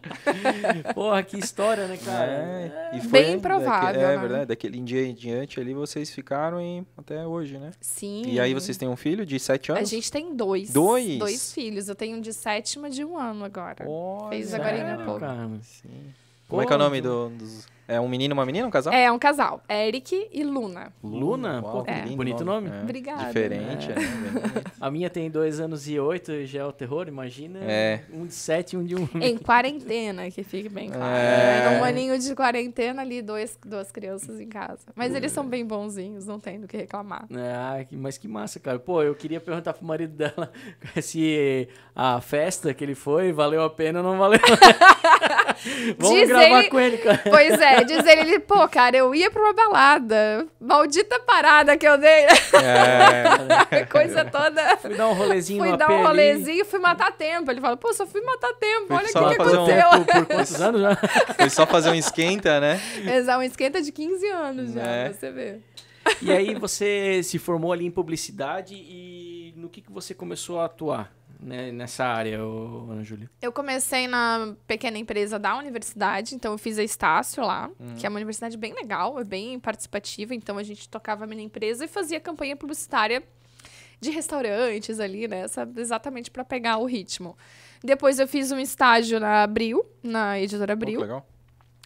Porra, que história, né, cara? É, e foi bem provável. É, né? Verdade. Daquele dia em diante ali, vocês ficaram e até hoje, né? Sim. E aí vocês têm um filho de sete anos? A gente tem dois. Dois? Dois filhos. Eu tenho um de sete e uma de um ano agora. Oh, Fez agora ainda pouco. Sim. Como é que é o nome do, dos... É um menino e uma menina, um casal? É, um casal. Eric e Luna. Luna? Uau, Pô, é. Bonito nome. É. Obrigada. Diferente. É. É. A minha tem dois anos e oito, já é o terror, imagina. É. Um de sete e um de um. Em quarentena, que fique bem claro. É. É um aninho de quarentena ali, dois, duas crianças em casa. Mas é. eles são bem bonzinhos, não tem do que reclamar. É, mas que massa, cara. Pô, eu queria perguntar pro marido dela se a festa que ele foi valeu a pena ou não valeu. Vamos diz gravar ele... com ele, cara. Pois é, diz ele, pô, cara, eu ia pra uma balada. Maldita parada que eu dei. É. Coisa toda. Fui dar um rolezinho Fui dar um rolezinho e fui matar tempo. Ele fala, pô, só fui matar tempo. Fui Olha o que, que aconteceu. Um, por, por quantos anos já? Foi só fazer um esquenta, né? Exato, um esquenta de quinze anos já, é. pra você ver. E aí você se formou ali em publicidade e no que, que você começou a atuar? Nessa área, Ana Júlia? Eu comecei na pequena empresa da universidade, então eu fiz a Estácio lá, hum. que é uma universidade bem legal, é bem participativa, então a gente tocava a minha empresa e fazia campanha publicitária de restaurantes ali, né? Exatamente para pegar o ritmo. Depois eu fiz um estágio na Abril, na Editora Abril. Oh, legal.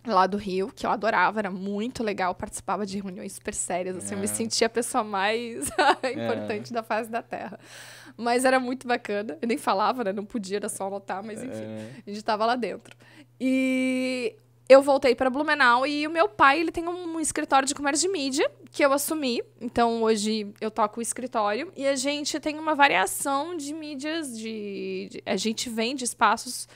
Lá do Rio, que eu adorava, era muito legal, participava de reuniões super sérias, assim, é. eu me sentia a pessoa mais importante é. da face da Terra. Mas era muito bacana, eu nem falava, né, não podia, era só anotar, mas enfim, é. a gente tava lá dentro. E eu voltei para Blumenau e o meu pai, ele tem um escritório de comércio de mídia, que eu assumi, então hoje eu toco o escritório, e a gente tem uma variação de mídias, de, de a gente vende espaços...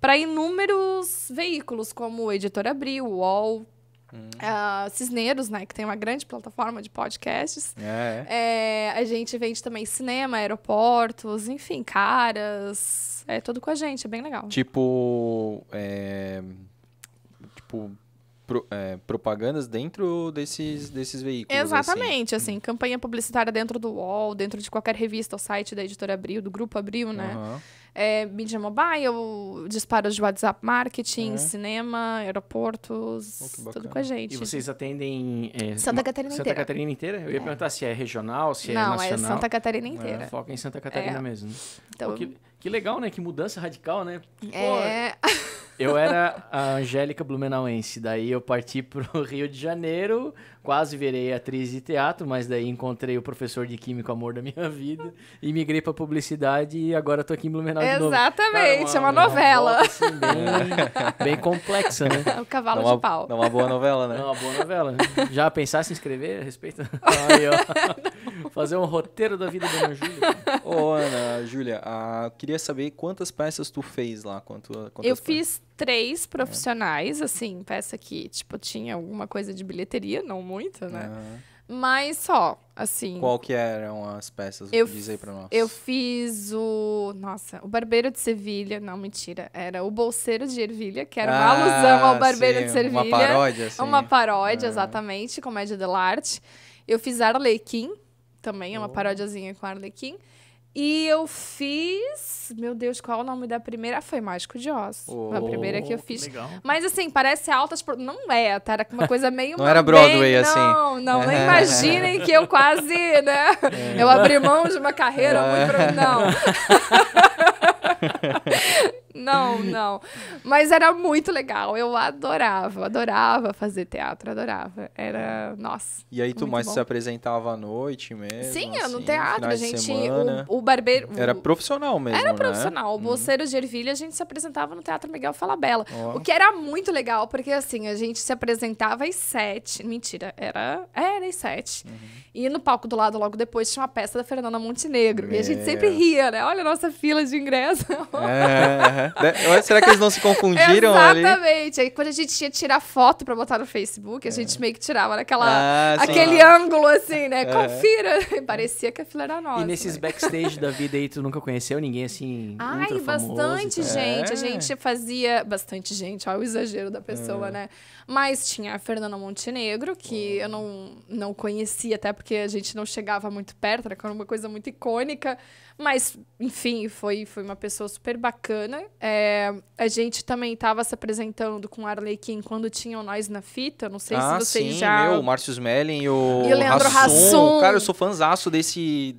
para inúmeros veículos, como Editora Abril, U O L, hum. uh, Cisneiros, né, que tem uma grande plataforma de podcasts. É, é. É, a gente vende também cinema, aeroportos, enfim, caras. É tudo com a gente, é bem legal. Tipo... É, tipo... Pro, é, propagandas dentro desses, desses veículos. Exatamente, assim, assim hum. campanha publicitária dentro do U O L, dentro de qualquer revista ou site da Editora Abril, do Grupo Abril, né? Uhum. É, mídia mobile, disparos de WhatsApp marketing, uhum. cinema, aeroportos, oh, tudo com a gente. E vocês atendem... É, Santa Catarina Santa inteira. Santa Catarina inteira? Eu ia é. perguntar se é regional, se Não, é nacional. Não, é Santa Catarina inteira. É, foca em Santa Catarina é. mesmo. Então... Pô, que, que legal, né? Que mudança radical, né? Pô, é... Eu era a Angélica Blumenauense, daí eu parti pro Rio de Janeiro, quase virei atriz de teatro, mas daí encontrei o professor de química, amor da minha vida, e migrei pra publicidade e agora tô aqui em Blumenau de novo. Exatamente, é uma, uma novela. Uma assim, bem, bem complexa, né? O cavalo uma, de pau. É uma boa novela, né? É uma boa novela. Já pensasse em escrever a respeito? Aí, ó. Fazer um roteiro da vida da Ana Júlia. Ô, Ana Júlia, ah, queria saber quantas peças tu fez lá? Quanto, eu peças? fiz três profissionais, é. assim, peça que, tipo, tinha alguma coisa de bilheteria, não muito, né? Uhum. Mas só, assim... Qual que eram as peças? Eu, Diz aí pra nós. Eu fiz o... Nossa, o Barbeiro de Sevilha. Não, mentira. Era o Bolseiro de Ervilha, que era uma ah, alusão ao Barbeiro sim, de Sevilha. Uma paródia, sim. Uma paródia, exatamente. Comédia dell'arte. Eu fiz Arlequim. Também é uma oh. paródiazinha com Arlequim. E eu fiz... Meu Deus, qual é o nome da primeira? Ah, foi Mágico de Oz. Oh, a primeira que eu fiz. Que legal. Mas assim, parece altas... Pro... Não é, tá? Era uma coisa meio... Não era Broadway, bem, assim. Não, não. Não imaginem que eu quase, né? Eu abri mão de uma carreira muito... Não. Não, não. Mas era muito legal. Eu adorava. Adorava fazer teatro. Adorava. Era... Nossa. E aí, tu mais bom. Se apresentava à noite mesmo? Sim, assim, no teatro. A gente... O, o barbeiro... Era o... profissional mesmo, Era profissional. Né? O Bolseiro de Ervilha, a gente se apresentava no Teatro Miguel Falabella. Oh. O que era muito legal, porque assim, a gente se apresentava às sete. Mentira, era, era às sete. Uhum. E no palco do lado, logo depois, tinha uma peça da Fernanda Montenegro. Meu. E a gente sempre ria, né? Olha a nossa fila de ingresso. É. Será que eles não se confundiram ali? Exatamente. Aí quando a gente ia tirar foto pra botar no Facebook, a gente é. meio que tirava naquela, ah, aquele sim. ângulo assim, né? É. Confira. Parecia que a fila era nossa. E nesses né? backstage da vida aí, tu nunca conheceu ninguém assim? Ai, ultra bastante famoso, gente. É. A gente fazia. Bastante gente, olha o exagero da pessoa, é. né? Mas tinha a Fernanda Montenegro, que oh. eu não, não conhecia, até porque a gente não chegava muito perto, era uma coisa muito icônica. Mas, enfim, foi, foi uma pessoa super bacana. É, a gente também estava se apresentando com o Arlequim quando tinham nós na fita. Não sei ah, se vocês sim, já... Ah, sim, o Márcio Smelling, o, e o Leandro Hassum. Cara, eu sou fanzaço desse...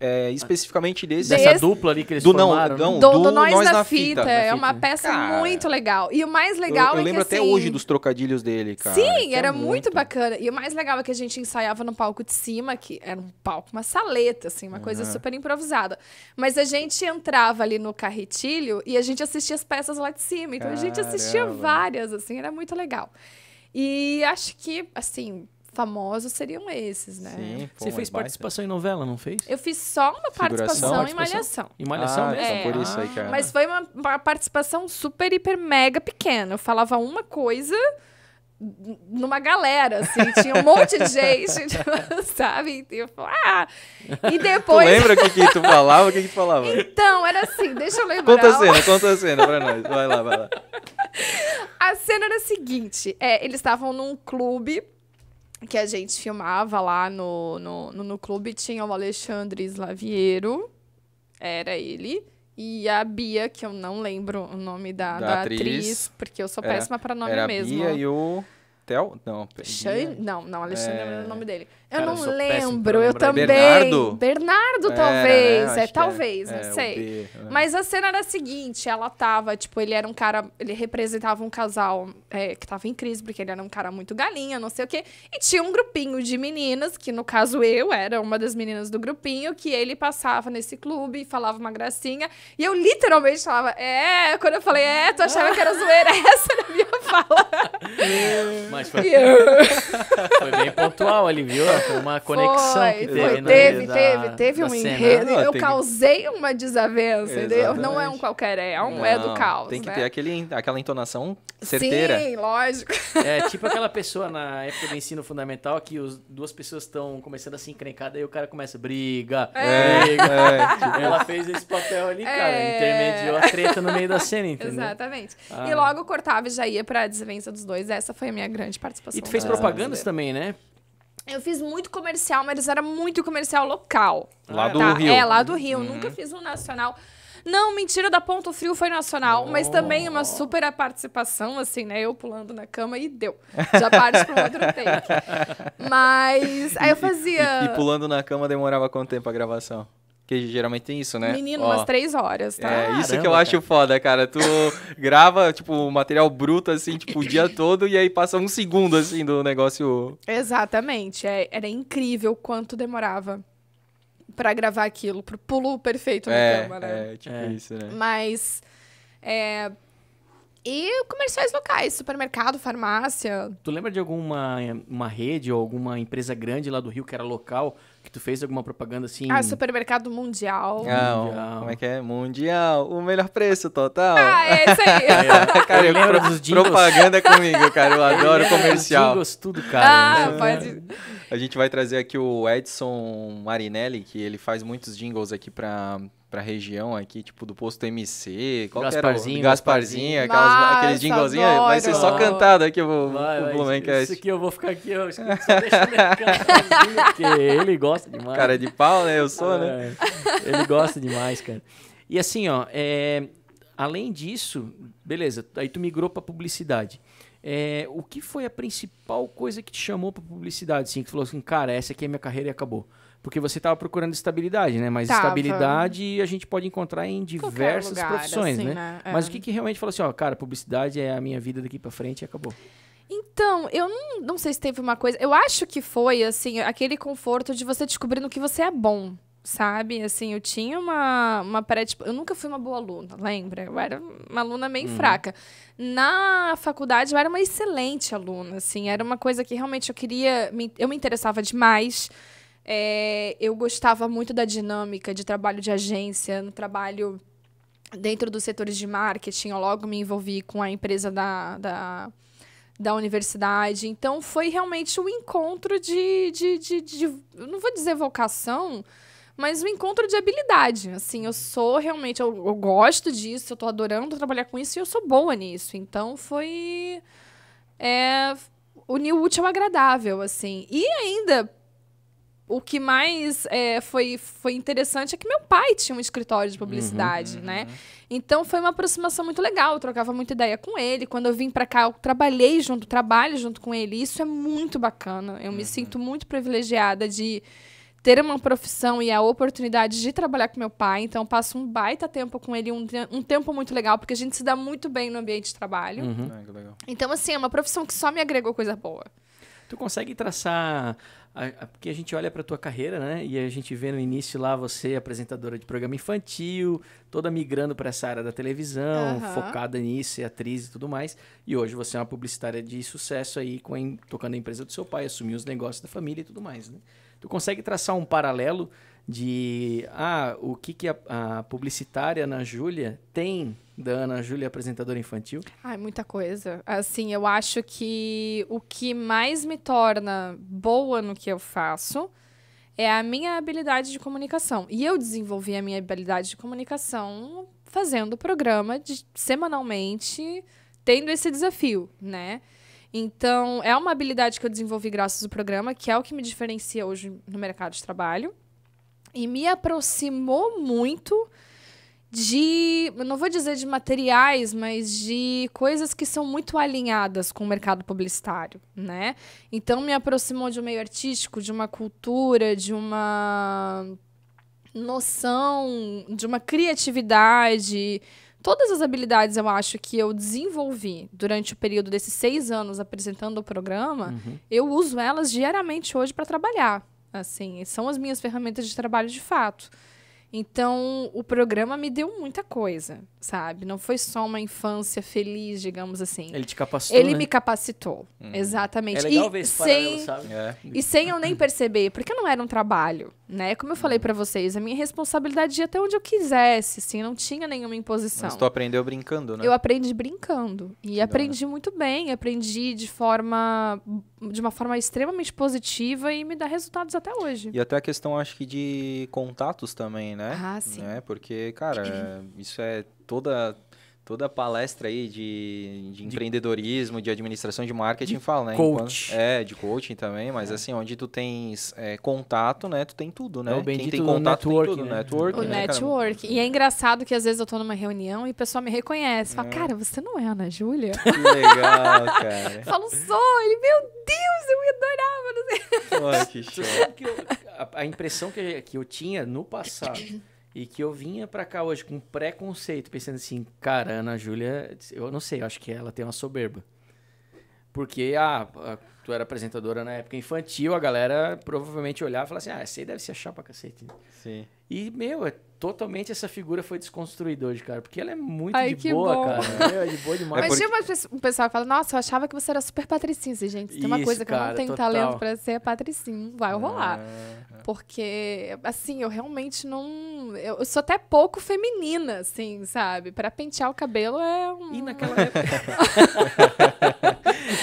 É, especificamente desse... Dessa Des... dupla ali que eles do formaram. Não, não, do, do, do Nós, nós na, na Fita. fita. É, é uma peça cara, muito legal. E o mais legal eu, eu é que, eu lembro até assim, hoje dos trocadilhos dele, cara. Sim, era é muito, muito bacana. E o mais legal é que a gente ensaiava no palco de cima, que era um palco, uma saleta, assim, uma uhum. coisa super improvisada. Mas a gente entrava ali no carretilho e a gente assistia as peças lá de cima. Então, caramba. A gente assistia várias, assim, era muito legal. E acho que, assim, famosos seriam esses, né? Sim, pô, você fez participação baita. Em novela, não fez? Eu fiz só uma participação, participação? em Malhação. Em Malhação ah, mesmo? É, por isso aí, cara. Mas foi uma, uma participação super, hiper, mega pequena. Eu falava uma coisa... numa galera, assim, tinha um monte de gente, sabe? E eu falava, ah! E depois... Tu lembra o que, que tu falava? O que, que tu falava? Então, era assim, deixa eu lembrar. Conta a cena, conta a cena pra nós. Vai lá, vai lá. A cena era a seguinte, é, eles estavam num clube que a gente filmava lá no, no, no, no clube, tinha o Alexandre Slaviero, era ele... E a Bia, que eu não lembro o nome da, da, da atriz. atriz, porque eu sou era, péssima para nome era mesmo. Bia e o Theo? Não, Bia. Não, não, Alexandre é... não é o nome dele. Eu cara, não eu lembro, eu também. Bernardo? Bernardo, talvez. É, é talvez, é, não é, sei. B, é. Mas a cena era a seguinte, ela tava, tipo, ele era um cara, ele representava um casal é, que tava em crise, porque ele era um cara muito galinha, não sei o quê. E tinha um grupinho de meninas, que no caso eu era uma das meninas do grupinho, que ele passava nesse clube e falava uma gracinha. E eu literalmente falava, é, quando eu falei, é, tu achava que era zoeira, essa era a minha fala. Mas foi, foi bem pontual ali, viu? Foi uma conexão foi, que teve, foi, teve, na, teve, da, teve da um cena. enredo. Não, eu teve... causei uma desavença, entendeu? Não é um qualquer, é um não, é do caos. Tem que né? ter aquele, aquela entonação certeira. Sim, lógico. É tipo aquela pessoa na época do ensino fundamental que os, duas pessoas estão começando a se encrencar, daí o cara começa, briga, é. briga. É, tipo, ela fez esse papel ali, é. cara, intermediou a treta no meio da cena, entendeu? Exatamente. Ah. E logo cortava e já ia pra desavença dos dois. Essa foi a minha grande participação. E tu fez propagandas também, né? Eu fiz muito comercial, mas era muito comercial local. Lá tá? do Rio. É, lá do Rio. Uhum. Nunca fiz um nacional. Não, mentira, da Ponto Frio foi nacional, oh. mas também uma super participação, assim, né? Eu pulando na cama e deu. Já parte para um outro take. Mas aí eu fazia... E, e, e pulando na cama demorava quanto tempo a gravação? Porque geralmente tem isso, né? Menino, ó, umas três horas, tá? É, isso Caramba, que eu acho cara. foda, cara. Tu grava, tipo, material bruto, assim, tipo, o dia todo, e aí passa um segundo, assim, do negócio... Exatamente. É, era incrível quanto demorava pra gravar aquilo, pro pulo perfeito na é, cama, né? É, tipo é. isso, né? Mas... É... E comerciais locais, supermercado, farmácia. Tu lembra de alguma uma rede ou alguma empresa grande lá do Rio que era local, que tu fez alguma propaganda assim? Ah, supermercado mundial. Não, mundial. Como é que é? Mundial, o melhor preço total. Ah, é isso aí. É, cara, eu lembro dos jingles. Propaganda comigo, cara, eu adoro comercial. Jingles, tudo, cara. Ah, né? pode... A gente vai trazer aqui o Edson Marinelli, que ele faz muitos jingles aqui pra... pra região aqui, tipo, do posto M C, qual Gasparzinho, que era? Gasparzinho, Gasparzinho. Aquelas, Nossa, aqueles jinglezinhos, vai ser só cantado aqui o, vai, o Blumencast. Isso aqui eu vou ficar aqui, eu escuto, só deixa ele cantar, porque ele gosta demais. Cara de pau, né? Eu sou, ah, né? Ele gosta demais, cara. E assim, ó, é, além disso, beleza, aí tu migrou pra publicidade. É, o que foi a principal coisa que te chamou pra publicidade, assim, que tu falou assim, cara, essa aqui é minha carreira e acabou? Porque você estava procurando estabilidade, né? Mas tava. Estabilidade a gente pode encontrar em diversas lugar, profissões, assim, né? né? É. Mas o que, que realmente falou assim, ó, cara, publicidade é a minha vida daqui pra frente e acabou? Então, eu não, não sei se teve uma coisa... Eu acho que foi, assim, aquele conforto de você descobrir no que você é bom, sabe? Assim, eu tinha uma, uma pré... Tipo, eu nunca fui uma boa aluna, lembra? Eu era uma aluna meio hum. fraca. Na faculdade, eu era uma excelente aluna, assim. Era uma coisa que realmente eu queria... Me, eu me interessava demais... É, eu gostava muito da dinâmica de trabalho de agência, no trabalho dentro dos setores de marketing. Eu logo me envolvi com a empresa da, da, da universidade. Então, foi realmente um encontro de, de, de, de, de... Não vou dizer vocação, mas um encontro de habilidade. Assim, eu sou realmente... Eu, eu gosto disso, eu tô adorando trabalhar com isso e eu sou boa nisso. Então, foi... É, unir o útil ao agradável, assim. E ainda... O que mais é, foi, foi interessante é que meu pai tinha um escritório de publicidade, uhum, né? Uhum. Então, foi uma aproximação muito legal. Eu trocava muita ideia com ele. Quando eu vim pra cá, eu trabalhei junto, trabalho junto com ele. Isso é muito bacana. Eu uhum. me sinto muito privilegiada de ter uma profissão e a oportunidade de trabalhar com meu pai. Então, eu passo um baita tempo com ele, um, um tempo muito legal, porque a gente se dá muito bem no ambiente de trabalho. Uhum. É, que legal. Então, assim, é uma profissão que só me agregou coisa boa. Tu consegue traçar... Porque a gente olha para tua carreira, né? E a gente vê no início lá você apresentadora de programa infantil, toda migrando para essa área da televisão, uhum. focada nisso, é atriz e tudo mais. E hoje você é uma publicitária de sucesso aí, com a, tocando a empresa do seu pai, assumiu os negócios da família e tudo mais, né? Tu consegue traçar um paralelo de ah, o que, que a, a publicitária Ana Júlia tem da Ana Júlia apresentadora infantil? Ai, muita coisa. Assim, eu acho que o que mais me torna boa no que eu faço é a minha habilidade de comunicação. E eu desenvolvi a minha habilidade de comunicação fazendo o programa de, semanalmente, tendo esse desafio, né? Então, é uma habilidade que eu desenvolvi graças ao programa, que é o que me diferencia hoje no mercado de trabalho. E me aproximou muito de, eu não vou dizer de materiais, mas de coisas que são muito alinhadas com o mercado publicitário, né? Então, me aproximou de um meio artístico, de uma cultura, de uma noção, de uma criatividade. Todas as habilidades, eu acho, que eu desenvolvi durante o período desses seis anos apresentando o programa, uhum. eu uso elas diariamente hoje para trabalhar. Assim, são as minhas ferramentas de trabalho de fato. Então, o programa me deu muita coisa, sabe? Não foi só uma infância feliz, digamos assim. Ele te capacitou, Ele né? me capacitou, hum. exatamente. É legal e ver esse paralelo, sabe? É. E sem eu nem perceber, porque não era um trabalho, né? Como eu falei pra vocês, a minha responsabilidade ia até onde eu quisesse, assim, não tinha nenhuma imposição. Mas tu aprendeu brincando, né? Eu aprendi brincando. E que aprendi dona. muito bem, aprendi de forma... de uma forma extremamente positiva e me dá resultados até hoje. E até a questão, acho que, de contatos também, né? Né? Ah, sim. Né? Porque, cara, isso é toda, toda palestra aí de, de empreendedorismo, de administração, de marketing, de fala, né? Coach. Enquanto, é, de coaching também, mas é. assim, onde tu tens é, contato, né? Tu tem tudo, né? Quem tem contato tem tudo, né? Network, o né, network. Cara? E é engraçado que às vezes eu tô numa reunião e o pessoal me reconhece. Fala, é. cara, você não é Ana Júlia? Que legal, cara. Falo, sou. Ele, meu Deus, eu me adorava. Olha, que show. A impressão que eu, que eu tinha no passado e que eu vinha pra cá hoje com preconceito, pensando assim, cara, Ana Júlia, eu não sei, eu acho que ela tem uma soberba. Porque, ah, tu era apresentadora na época infantil, a galera provavelmente olhava e falava assim, ah, essa aí deve se achar pra cacete. Sim. E, meu, é totalmente essa figura foi desconstruída hoje, cara. Porque ela é muito Ai, de boa, bom. cara. Meu, é de boa demais. É porque... Mas tinha um pessoal que fala, nossa, eu achava que você era super patricinha, gente. Tem uma Isso, coisa que cara, eu não tenho total. talento pra ser patricinha. Vai rolar. É... Porque, assim, eu realmente não... Eu sou até pouco feminina, assim, sabe? Pra pentear o cabelo é um... E naquela época...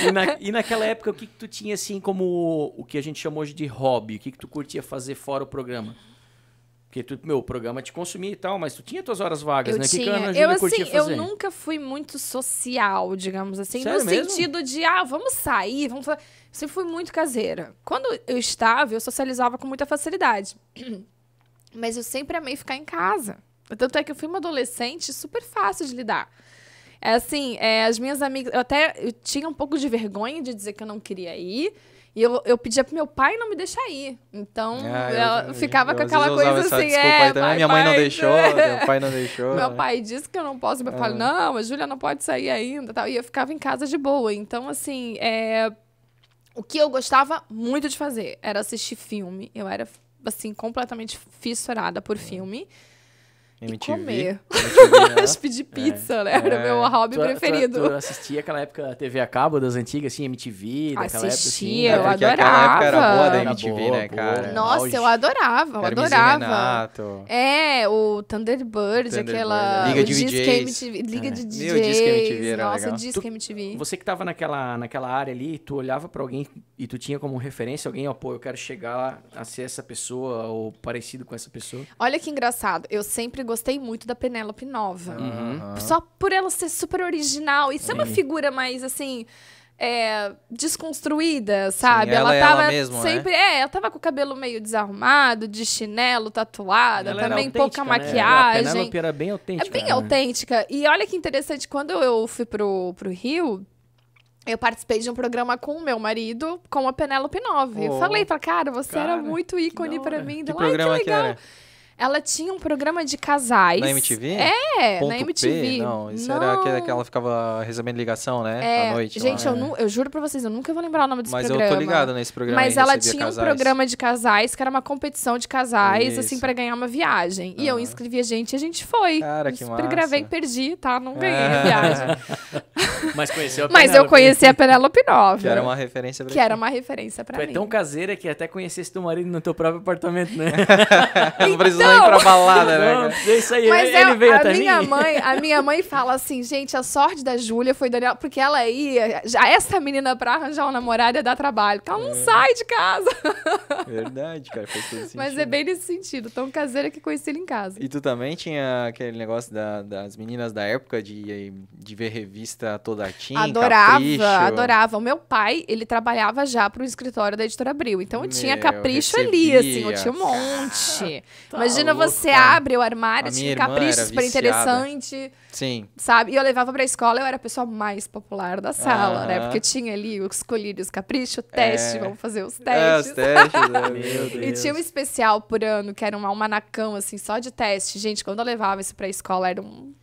E, na, e naquela época, o que, que tu tinha, assim, como o que a gente chama hoje de hobby? O que, que tu curtia fazer fora o programa? Porque tu, meu, o programa te consumia e tal, mas tu tinha tuas horas vagas, eu né? Tinha. Que Ana, Júlia, eu, assim, curtia fazer? Eu nunca fui muito social, digamos assim. Sério no mesmo? Sentido de, ah, vamos sair, vamos... Eu sempre fui muito caseira. Quando eu estava, eu socializava com muita facilidade. Mas eu sempre amei ficar em casa. Tanto é que eu fui uma adolescente super fácil de lidar. É assim, é, as minhas amigas... Eu até eu tinha um pouco de vergonha de dizer que eu não queria ir. E eu, eu pedia pro meu pai não me deixar ir. Então, ah, eu, eu ficava eu, com aquela coisa assim... É, pai, minha mãe não deixou, meu pai não deixou. Meu pai disse que eu não posso. Meu pai falou, não, a Júlia não pode sair ainda. Tal. E eu ficava em casa de boa. Então, assim, é, o que eu gostava muito de fazer era assistir filme. Eu era, assim, completamente fissurada por filme. E comer. Acho pedir pizza, é, né? Era o é. meu hobby tu, preferido. Tu, tu assistia aquela época a T V a cabo das antigas, assim, M T V, daquela assistia, época, assim. Assistia, eu adorava. Época era boa da M T V, boa, né, cara? Boa. Nossa, auge. eu adorava, eu adorava. É, o Thunderbird, Thunderbird aquela... Né? Liga de D Js. M T V, Liga é. de D Js. Meu, Disque M T V era Nossa, legal. Disque tu, M T V. Você que tava naquela, naquela área ali, tu olhava pra alguém e tu tinha como referência alguém, ó, pô, eu quero chegar a ser essa pessoa ou parecido com essa pessoa. Olha que engraçado, eu sempre gostei muito da Penélope Nova. Uhum. Só por ela ser super original. E ser uma figura mais, assim, é, desconstruída, sabe? Sim, ela, ela tava ela mesmo, sempre... Né? É, ela tava com o cabelo meio desarrumado, de chinelo, tatuada, ela também pouca maquiagem. Né? A Penélope era bem autêntica. É bem né? autêntica. E olha que interessante, quando eu fui pro, pro Rio... Eu participei de um programa com o meu marido, com a Penélope Nova. Oh, eu falei pra cara, você cara, era muito ícone pra mim. Que, programa Ai, que legal. Que era? Ela tinha um programa de casais. Na M T V? É, Ponto na M T V. P? Não, isso não. era aquela que ela ficava recebendo ligação, né? É, à noite. Gente, lá, eu, né? eu juro pra vocês, eu nunca vou lembrar o nome desse Mas programa. Mas eu tô ligado nesse programa. Mas ela tinha casais. um programa de casais, que era uma competição de casais, isso. assim, pra ganhar uma viagem. E ah. eu inscrevi a gente e a gente foi. Cara, que massa. Gravei e perdi, tá? Não ganhei é. a viagem. Mas conheceu a Penélope. Mas eu conheci a Penélope Nova. Que era uma referência pra Que mim. era uma referência pra tu mim. Tu é tão caseira que até conhecesse teu marido no teu próprio apartamento, né? Não precisou Não. ir pra balada, né? Não, isso aí, Mas ele, eu, ele veio a até minha mim. Mãe, a minha mãe fala assim, gente, a sorte da Júlia foi Daniel, porque ela ia, já essa menina pra arranjar um namorado ia dar trabalho, porque ela não é. sai de casa. Verdade, cara, faz todo sentido. Mas é bem nesse sentido, tão caseira que conheci ele em casa. E tu também tinha aquele negócio da, das meninas da época de, de ver revista toda tinta, Adorava, Capricho. adorava. O meu pai, ele trabalhava já pro escritório da Editora Abril, então eu meu, tinha Capricho recebia. ali, assim, eu tinha um monte. Tá. Mas Imagina Louco, você cara. abre o armário, tinha Capricho super interessante. Sim. Sabe? E eu levava pra escola, eu era a pessoa mais popular da sala, ah, né? Porque tinha ali os colírios Capricho, teste, é. vamos fazer os testes. É, os testes, né? Meu Deus. E tinha um especial por ano, que era um almanacão, assim, só de teste. Gente, quando eu levava isso pra escola, era um,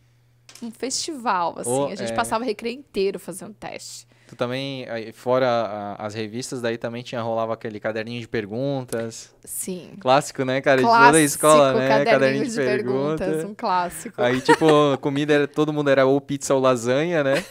um festival, assim. Oh, a gente é. passava o recreio inteiro fazendo teste. Tu também, fora a, as revistas, daí também tinha, rolava aquele caderninho de perguntas. Sim. Clássico, né, cara? Clássico, de toda a escola, né? Caderninho, caderninho de, de perguntas, perguntas, um clássico. Aí, tipo, comida, era, todo mundo era ou pizza ou lasanha, né?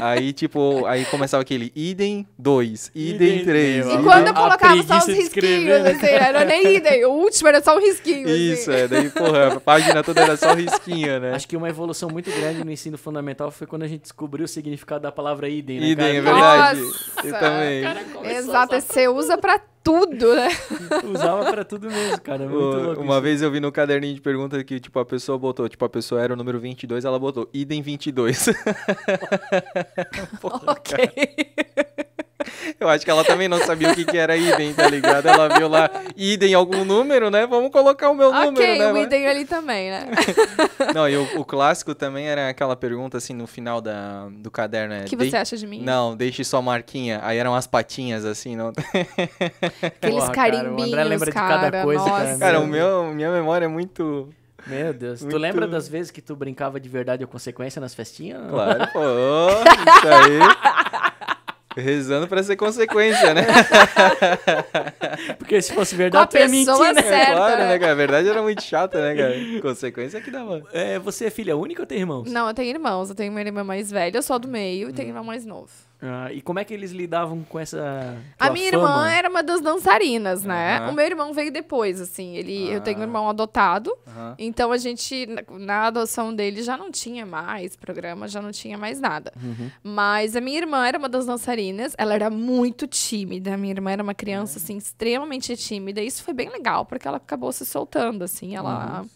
Aí, tipo, aí começava aquele idem dois, idem três. E quando eu colocava só os risquinhos, assim, era nem idem, o último era só um risquinho. Assim. Isso, é, daí, porra, a página toda era só risquinho, né? Acho que uma evolução muito grande no ensino fundamental foi quando a gente descobriu o significado da palavra idem, né, idem, é verdade. Nossa, eu também. Cara, Exato, você usa pra tudo, né? Usava pra tudo mesmo, cara. Muito o, louco uma isso. vez eu vi no caderninho de pergunta que, tipo, a pessoa botou... Tipo, a pessoa era o número vinte e dois, ela botou idem vinte e dois. Porra, ok. Cara. Eu acho que ela também não sabia o que, que era idem, tá ligado? Ela viu lá, idem algum número, né? Vamos colocar o meu okay, número, né? Ok, o idem ali também, né? Não, e o, o clássico também era aquela pergunta, assim, no final da, do caderno. O que você acha de mim? Não, deixe sua marquinha. Aí eram as patinhas, assim, não... Aqueles Porra, carimbinhos, cara. O André lembra cara, de cada coisa, nossa. cara. Cara, o meu, minha memória é muito... Meu Deus, Muito... tu lembra das vezes que tu brincava de verdade ou consequência nas festinhas? Claro, pô, isso aí... Rezando pra ser consequência, né? Porque se fosse verdade, tu ia mentir, né? Certa, claro, né, cara? A verdade era muito chata, né, cara? Consequência é que dava. É, você é filha única ou tem irmãos? Não, eu tenho irmãos. Eu tenho uma irmã mais velha, eu sou do meio, e hum. tenho irmão mais novo. Ah, e como é que eles lidavam com essa A minha fama? irmã era uma das dançarinas, né? Uhum. O meu irmão veio depois, assim. Ele, uhum. Eu tenho um irmão adotado. Uhum. Então, a gente, na, na adoção dele, já não tinha mais programa, já não tinha mais nada. Uhum. Mas a minha irmã era uma das dançarinas. Ela era muito tímida. A minha irmã era uma criança, uhum. assim, extremamente tímida. E isso foi bem legal, porque ela acabou se soltando, assim. Ela... Uhum.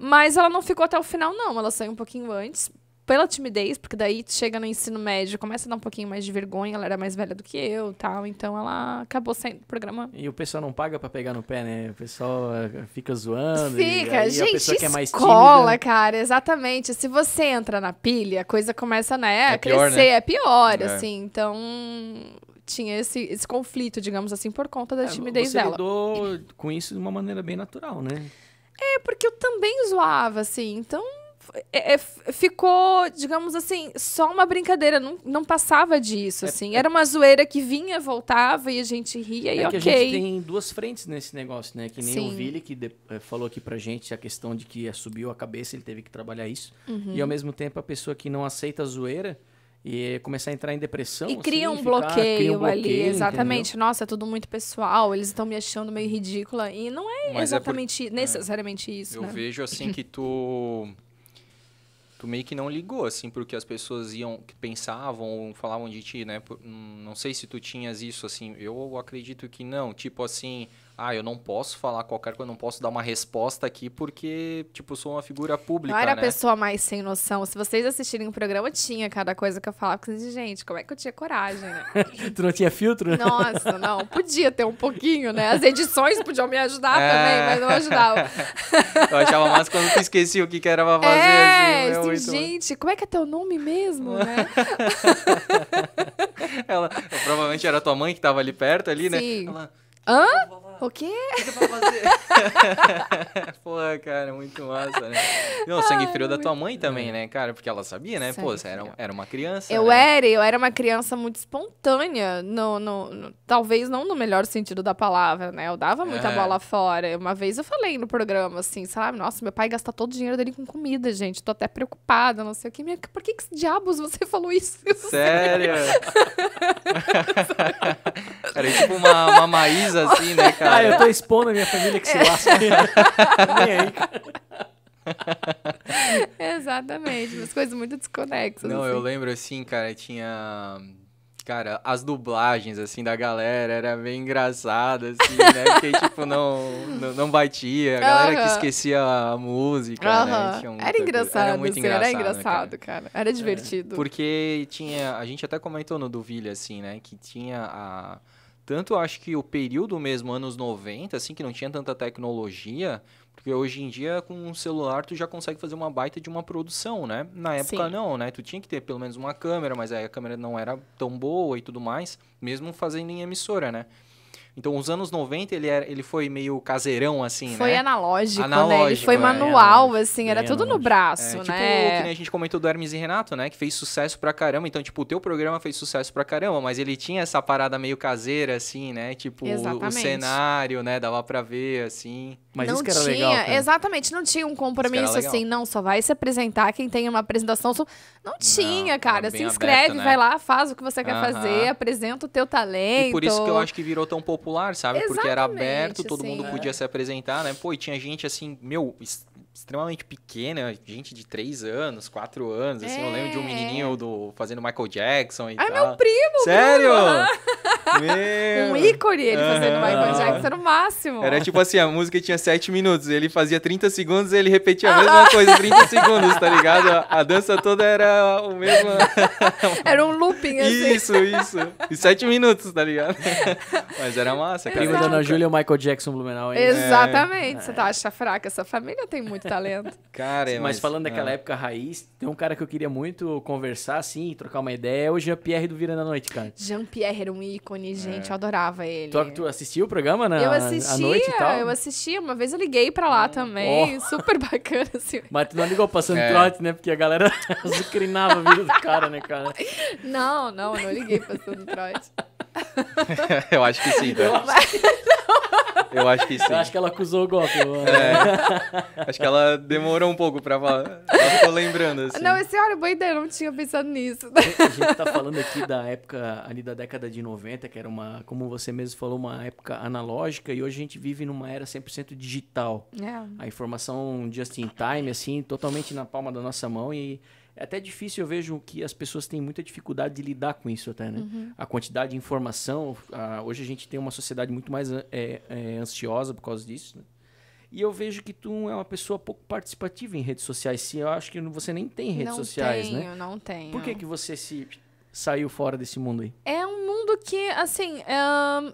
Mas ela não ficou até o final, não. Ela saiu um pouquinho antes... Pela timidez, porque daí chega no ensino médio, começa a dar um pouquinho mais de vergonha, ela era mais velha do que eu e tal, então ela acabou saindo do programa. E o pessoal não paga pra pegar no pé, né? O pessoal fica zoando. Fica, e gente, a pessoa que é mais escola, tímida... cara, exatamente. Se você entra na pilha, a coisa começa, né, a é crescer, pior, né? é pior, é. assim, então... tinha esse, esse conflito, digamos assim, por conta da é, timidez você dela. Você lidou com isso de uma maneira bem natural, né? É, porque eu também zoava, assim, então... É, é, ficou, digamos assim, só uma brincadeira, não, não passava disso, é, assim. Era uma zoeira que vinha, voltava e a gente ria é e que ok. A gente tem duas frentes nesse negócio, né? Que nem Sim. o Willi, que de, é, falou aqui pra gente a questão de que subiu a cabeça, ele teve que trabalhar isso. Uhum. E ao mesmo tempo a pessoa que não aceita a zoeira e começar a entrar em depressão. E assim, cria, um ficar, bloqueio cria um bloqueio ali, exatamente. Entendeu? Nossa, é tudo muito pessoal, eles estão me achando meio ridícula. E não é Mas exatamente, é por... necessariamente é. isso, Eu né? vejo assim que tu... Tu meio que não ligou, assim, porque as pessoas iam, pensavam, falavam de ti, né? Não sei se tu tinhas isso, assim, eu acredito que não. Tipo assim, ah, eu não posso falar qualquer coisa, não posso dar uma resposta aqui porque, tipo, sou uma figura pública, né? Não era a pessoa mais sem noção. Se vocês assistirem o programa, tinha cada coisa que eu falava. Porque, gente, como é que eu tinha coragem, né? Tu não tinha filtro? Nossa, não. Podia ter um pouquinho, né? As edições podiam me ajudar é... também, mas não ajudavam. Eu achava mais quando tu esquecia o que, que era pra fazer. É, assim, assim, gente, como é que é teu nome mesmo, né? Ela, provavelmente era tua mãe que tava ali perto, ali, Sim. né? Ela, Hã? O quê? O que você vai fazer? Pô, cara, muito massa, né? Não, sangue frio da tua mãe também, né, cara? Porque ela sabia, né? Pô, você era, era uma criança. Eu né? era, eu era uma criança muito espontânea. No, no, no, talvez não no melhor sentido da palavra, né? Eu dava muita é. bola fora. Uma vez eu falei no programa, assim, sabe? Nossa, meu pai gasta todo o dinheiro dele com comida, gente. Tô até preocupada, não sei o quê. Minha, por que, que diabos você falou isso? Sério? Era tipo uma, uma Maísa, assim, né, cara? Ah, eu tô expondo a minha família que se lasca. Nem aí, cara. Exatamente, umas coisas muito desconexas. Não, assim. Eu lembro, assim, cara, tinha... Cara, as dublagens, assim, da galera era bem engraçada, assim, né? Porque, tipo, não, não, não batia. A galera uh-huh. que esquecia a música, uh-huh. né? Tinha muita... Era engraçado, era muito assim, engraçado. Era engraçado, cara. cara. Era divertido. É, porque tinha... A gente até comentou no do Vilha, assim, né? Que tinha a... Tanto acho que o período mesmo, anos noventa, assim, que não tinha tanta tecnologia, porque hoje em dia com um celular tu já consegue fazer uma baita de uma produção, né? Na época Sim. não, né? Tu tinha que ter pelo menos uma câmera, mas aí a câmera não era tão boa e tudo mais, mesmo fazendo em emissora, né? Então, os anos noventa, ele, era, ele foi meio caseirão, assim, foi né? Foi analógico, analógico, né? Ele foi manual, é, assim, era tudo no braço, é, tipo, né? Tipo, que a gente comentou do Hermes e Renato, né? Que fez sucesso pra caramba. Então, tipo, o teu programa fez sucesso pra caramba, mas ele tinha essa parada meio caseira, assim, né? Tipo, o, o cenário, né? Dava pra ver, assim... Mas não isso que era tinha, legal, cara. Exatamente, não tinha um compromisso assim, não, só vai se apresentar quem tem uma apresentação. Só... Não tinha, não, cara, se inscreve, aberto, né? Vai lá, faz o que você quer uh-huh. fazer, apresenta o teu talento. E por isso que eu acho que virou tão popular, sabe? Exatamente, porque era aberto, todo sim, mundo é. podia se apresentar, né? Pô, e tinha gente assim, meu, extremamente pequena, gente de três anos, quatro anos, assim, é. eu lembro de um menininho do, fazendo Michael Jackson e Ai, tal. É meu primo! Sério? Meu. Um ícone ele uh-huh. fazendo Michael Jackson no máximo. Era tipo assim, a música tinha sete minutos, ele fazia trinta segundos, ele repetia a mesma ah. coisa, trinta segundos, tá ligado? A, a dança toda era o mesmo... Era um looping, assim. Isso, isso. E sete minutos, tá ligado? Mas era massa, cara. Primo da Ana Júlia e o Michael Jackson Blumenau. Hein? Exatamente. É. Você tá acha fraca, essa família tem muito talento. Cara, mas... mas falando daquela é. época raiz, tem um cara que eu queria muito conversar, assim, trocar uma ideia, é o Jean-Pierre do Virando a Noite, cara. Jean-Pierre era um ícone, gente, é. eu adorava ele. Tu, tu assistiu o programa na eu assistia, à noite e tal? Eu assistia, uma vez eu liguei pra lá hum, também, oh. super bacana, assim. Mas tu não ligou passando é. trote, né? Porque a galera zucrinava a vida do cara, né, cara? Não, não, eu não liguei passando trote. Eu acho que sim, tá? Mas... Eu acho que sim. Eu acho que ela acusou o golpe. É, acho que ela demorou um pouco pra falar. Ela ficou lembrando, assim. Não, esse olha, boa ideia, eu não tinha pensado nisso. A gente tá falando aqui da época ali da década de noventa, que era uma, como você mesmo falou, uma época analógica, e hoje a gente vive numa era cem por cento digital. É. A informação just in time, assim, totalmente na palma da nossa mão, e... é até difícil, eu vejo que as pessoas têm muita dificuldade de lidar com isso até, né? Uhum. A quantidade de informação, a, hoje a gente tem uma sociedade muito mais é, é, ansiosa por causa disso, né? E eu vejo que tu é uma pessoa pouco participativa em redes sociais, se eu acho que você nem tem redes não sociais, tenho, né? Não tenho, não tenho. Por que que você se saiu fora desse mundo aí? É um mundo que, assim, é,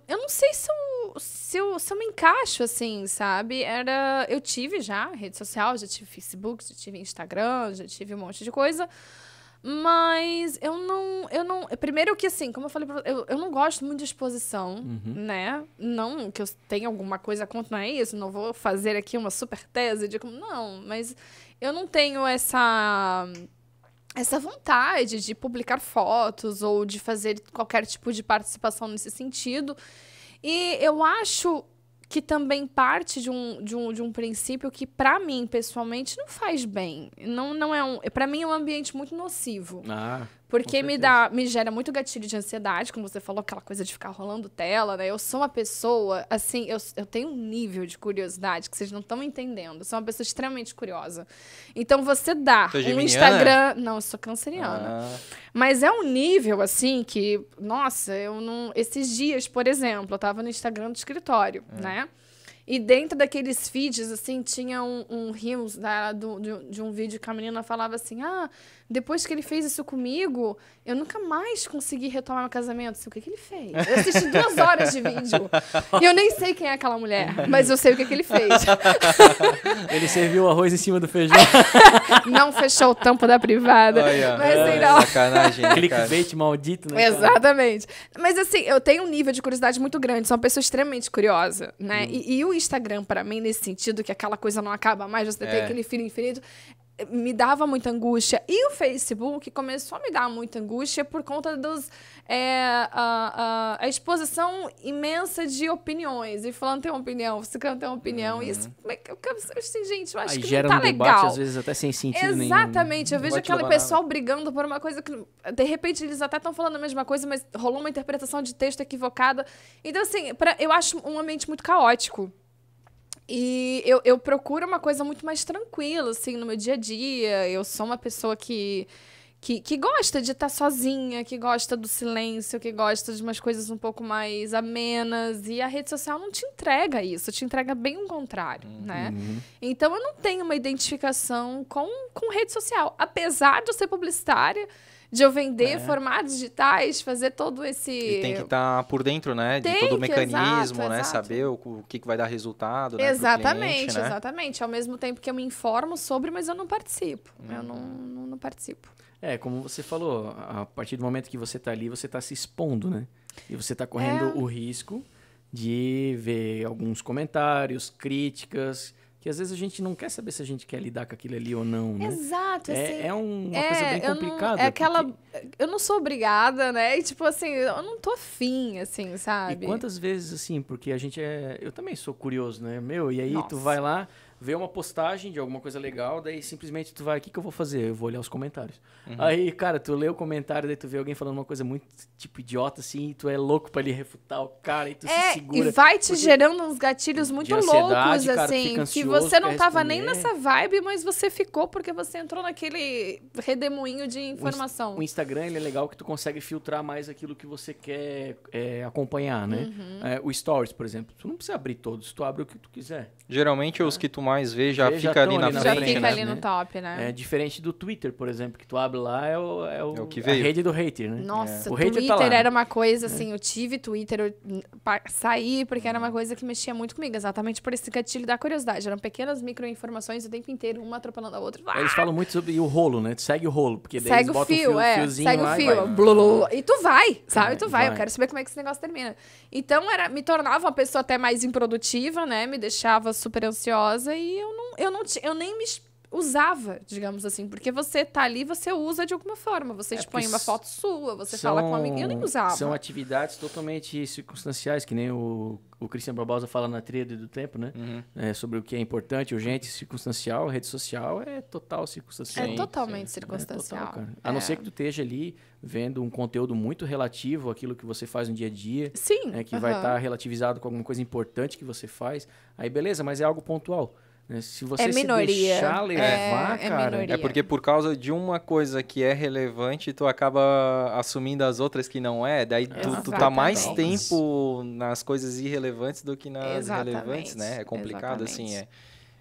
eu não sei se eu, se, eu, se eu me encaixo, assim, sabe? Era, eu tive já rede social, já tive Facebook, já tive Instagram, já tive um monte de coisa, mas eu não... Eu não primeiro que, assim, como eu falei pra você, eu, eu não gosto muito de exposição, uhum. né? Não que eu tenha alguma coisa contra, não é isso, não vou fazer aqui uma super tese de como... Não, mas eu não tenho essa... essa vontade de publicar fotos ou de fazer qualquer tipo de participação nesse sentido. E eu acho que também parte de um, de um, de um princípio que, para mim, pessoalmente, não faz bem. Não, não é um, para mim, é um ambiente muito nocivo. Ah, porque me, dá, me gera muito gatilho de ansiedade, como você falou, aquela coisa de ficar rolando tela, né? Eu sou uma pessoa, assim, eu, eu tenho um nível de curiosidade que vocês não estão entendendo. Eu sou uma pessoa extremamente curiosa. Então, você dá um geminiana? Instagram... Não, eu sou canceriana. Ah. Mas é um nível, assim, que... Nossa, eu não... Esses dias, por exemplo, eu tava no Instagram do escritório, é. né? E dentro daqueles feeds, assim, tinha um, um reels da, do, de, de um vídeo que a menina falava assim, ah, depois que ele fez isso comigo, eu nunca mais consegui retomar meu casamento. Assim, o que que ele fez? Eu assisti duas horas de vídeo. E eu nem sei quem é aquela mulher, mas eu sei o que que ele fez. Ele serviu arroz em cima do feijão. Não fechou o tampo da privada. Olha, mas assim, não. Sacanagem. Clickbait maldito, né? Exatamente. Cara? Mas assim, eu tenho um nível de curiosidade muito grande, sou uma pessoa extremamente curiosa, né? Hum. E, e o Instagram, para mim, nesse sentido, que aquela coisa não acaba mais, você é. tem aquele filho infinito, me dava muita angústia. E o Facebook começou a me dar muita angústia por conta dos é, a, a, a exposição imensa de opiniões. E falando, tem uma opinião, você não tem uma opinião. Uhum. E isso, eu, assim, gente, eu acho Aí que gera não tá um legal. Debate, às vezes, até sem sentido Exatamente. nenhum. Exatamente. Eu vejo aquele pessoal nada. brigando por uma coisa que, de repente, eles até estão falando a mesma coisa, mas rolou uma interpretação de texto equivocada. Então, assim, pra, eu acho um ambiente muito caótico. E eu, eu procuro uma coisa muito mais tranquila, assim, no meu dia a dia. Eu sou uma pessoa que, que, que gosta de estar sozinha, que gosta do silêncio, que gosta de umas coisas um pouco mais amenas. E a rede social não te entrega isso, te entrega bem o contrário, uhum. né? Então, eu não tenho uma identificação com, com rede social. Apesar de eu ser publicitária, de eu vender é. formatos digitais, fazer todo esse... E tem que estar tá por dentro, né? De tem todo o mecanismo, exato, né? Exato. Saber o, o que vai dar resultado, né? Exatamente, cliente, né? Exatamente. Ao mesmo tempo que eu me informo sobre, mas eu não participo. Hum. Eu não, não, não participo. É, como você falou, a partir do momento que você está ali, você está se expondo, né? E você está correndo é. o risco de ver alguns comentários, críticas... que às vezes a gente não quer saber se a gente quer lidar com aquilo ali ou não, né? Exato, assim... É, é uma é, coisa bem complicada. Não, é aquela... Porque... Eu não sou obrigada, né? E, tipo assim, eu não tô afim, assim, sabe? E quantas vezes, assim, porque a gente é... Eu também sou curioso, né? Meu, e aí Nossa. tu vai lá... Vê uma postagem de alguma coisa legal, daí simplesmente tu vai, o que que eu vou fazer? Eu vou olhar os comentários. Uhum. Aí, cara, tu lê o comentário, daí tu vê alguém falando uma coisa muito, tipo, idiota, assim, e tu é louco pra ele refutar o cara, e tu é, se segura. É, e vai te gerando uns gatilhos muito loucos, cara, assim, ansioso, que você não tava responder. nem nessa vibe, mas você ficou porque você entrou naquele redemoinho de informação. O Instagram, ele é legal que tu consegue filtrar mais aquilo que você quer é, acompanhar, né? Uhum. É, o Stories, por exemplo, tu não precisa abrir todos, tu abre o que tu quiser. Geralmente, é. os que tu mais vê, já Vê, fica já ali na frente, Já fica né? ali no top, né? É diferente do Twitter, por exemplo, que tu abre lá, é, o, é, o, é o que veio. A rede do hater, né? Nossa, é. o Twitter tá lá, era uma coisa, assim, é. eu tive Twitter, eu saí porque era uma coisa que mexia muito comigo, exatamente por esse gatilho da curiosidade. Eram pequenas microinformações o tempo inteiro, uma atropelando a outra. Eles falam muito sobre o rolo, né? Tu segue o rolo, porque daí segue eles botam o fio, um fio, é. fiozinho segue lá o fio, e, vai. Blu, blu. E tu vai, sabe? É, tu vai. vai, eu quero saber como é que esse negócio termina. Então, era, me tornava uma pessoa até mais improdutiva, né? Me deixava super ansiosa. E eu não, eu não eu nem me usava, digamos assim. Porque você tá ali, você usa de alguma forma. Você é, expõe uma foto sua, você são, fala com um amigo. Eu nem usava. São atividades totalmente circunstanciais, que nem o, o Christian Barbosa fala na tríade do tempo, né? Uhum. É, sobre o que é importante, urgente, circunstancial. Rede social é total circunstancial. É totalmente sim, circunstancial. É total, cara. A é. não ser que tu esteja ali vendo um conteúdo muito relativo àquilo que você faz no dia a dia. Sim. Né, que uhum. vai estar tá relativizado com alguma coisa importante que você faz. Aí beleza, mas é algo pontual. Se você é se deixar levar, é, cara... É, é porque por causa de uma coisa que é relevante, tu acaba assumindo as outras que não é. Daí é. tu, tu tá mais tempo nas coisas irrelevantes do que nas Exatamente. relevantes, né? É complicado, Exatamente. assim. É,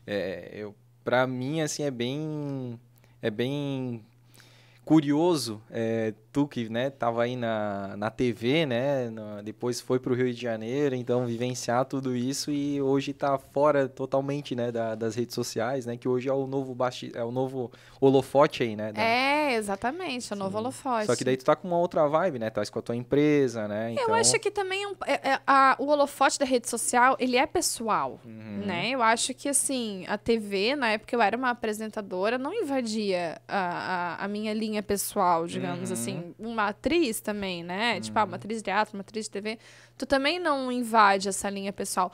é, eu, pra mim, assim, é bem... É bem... Curioso, é, tu que né, tava aí na, na T V, né, na, depois foi para o Rio de Janeiro, então vivenciar tudo isso e hoje tá fora totalmente né, da, das redes sociais, né, que hoje é o novo, baixi, é o novo holofote aí, né? Da... É, exatamente, é o novo holofote. Só que daí tu tá com uma outra vibe, né, tá com a tua empresa, né? Então... Eu acho que também um, é, é, a, o holofote da rede social, ele é pessoal, uhum. né? Eu acho que, assim, a T V, na época eu era uma apresentadora, não invadia a, a, a minha linha pessoal, digamos uhum. assim. Uma atriz também, né? Uhum. Tipo, ah, uma atriz de teatro, uma atriz de T V. Tu também não invade essa linha pessoal.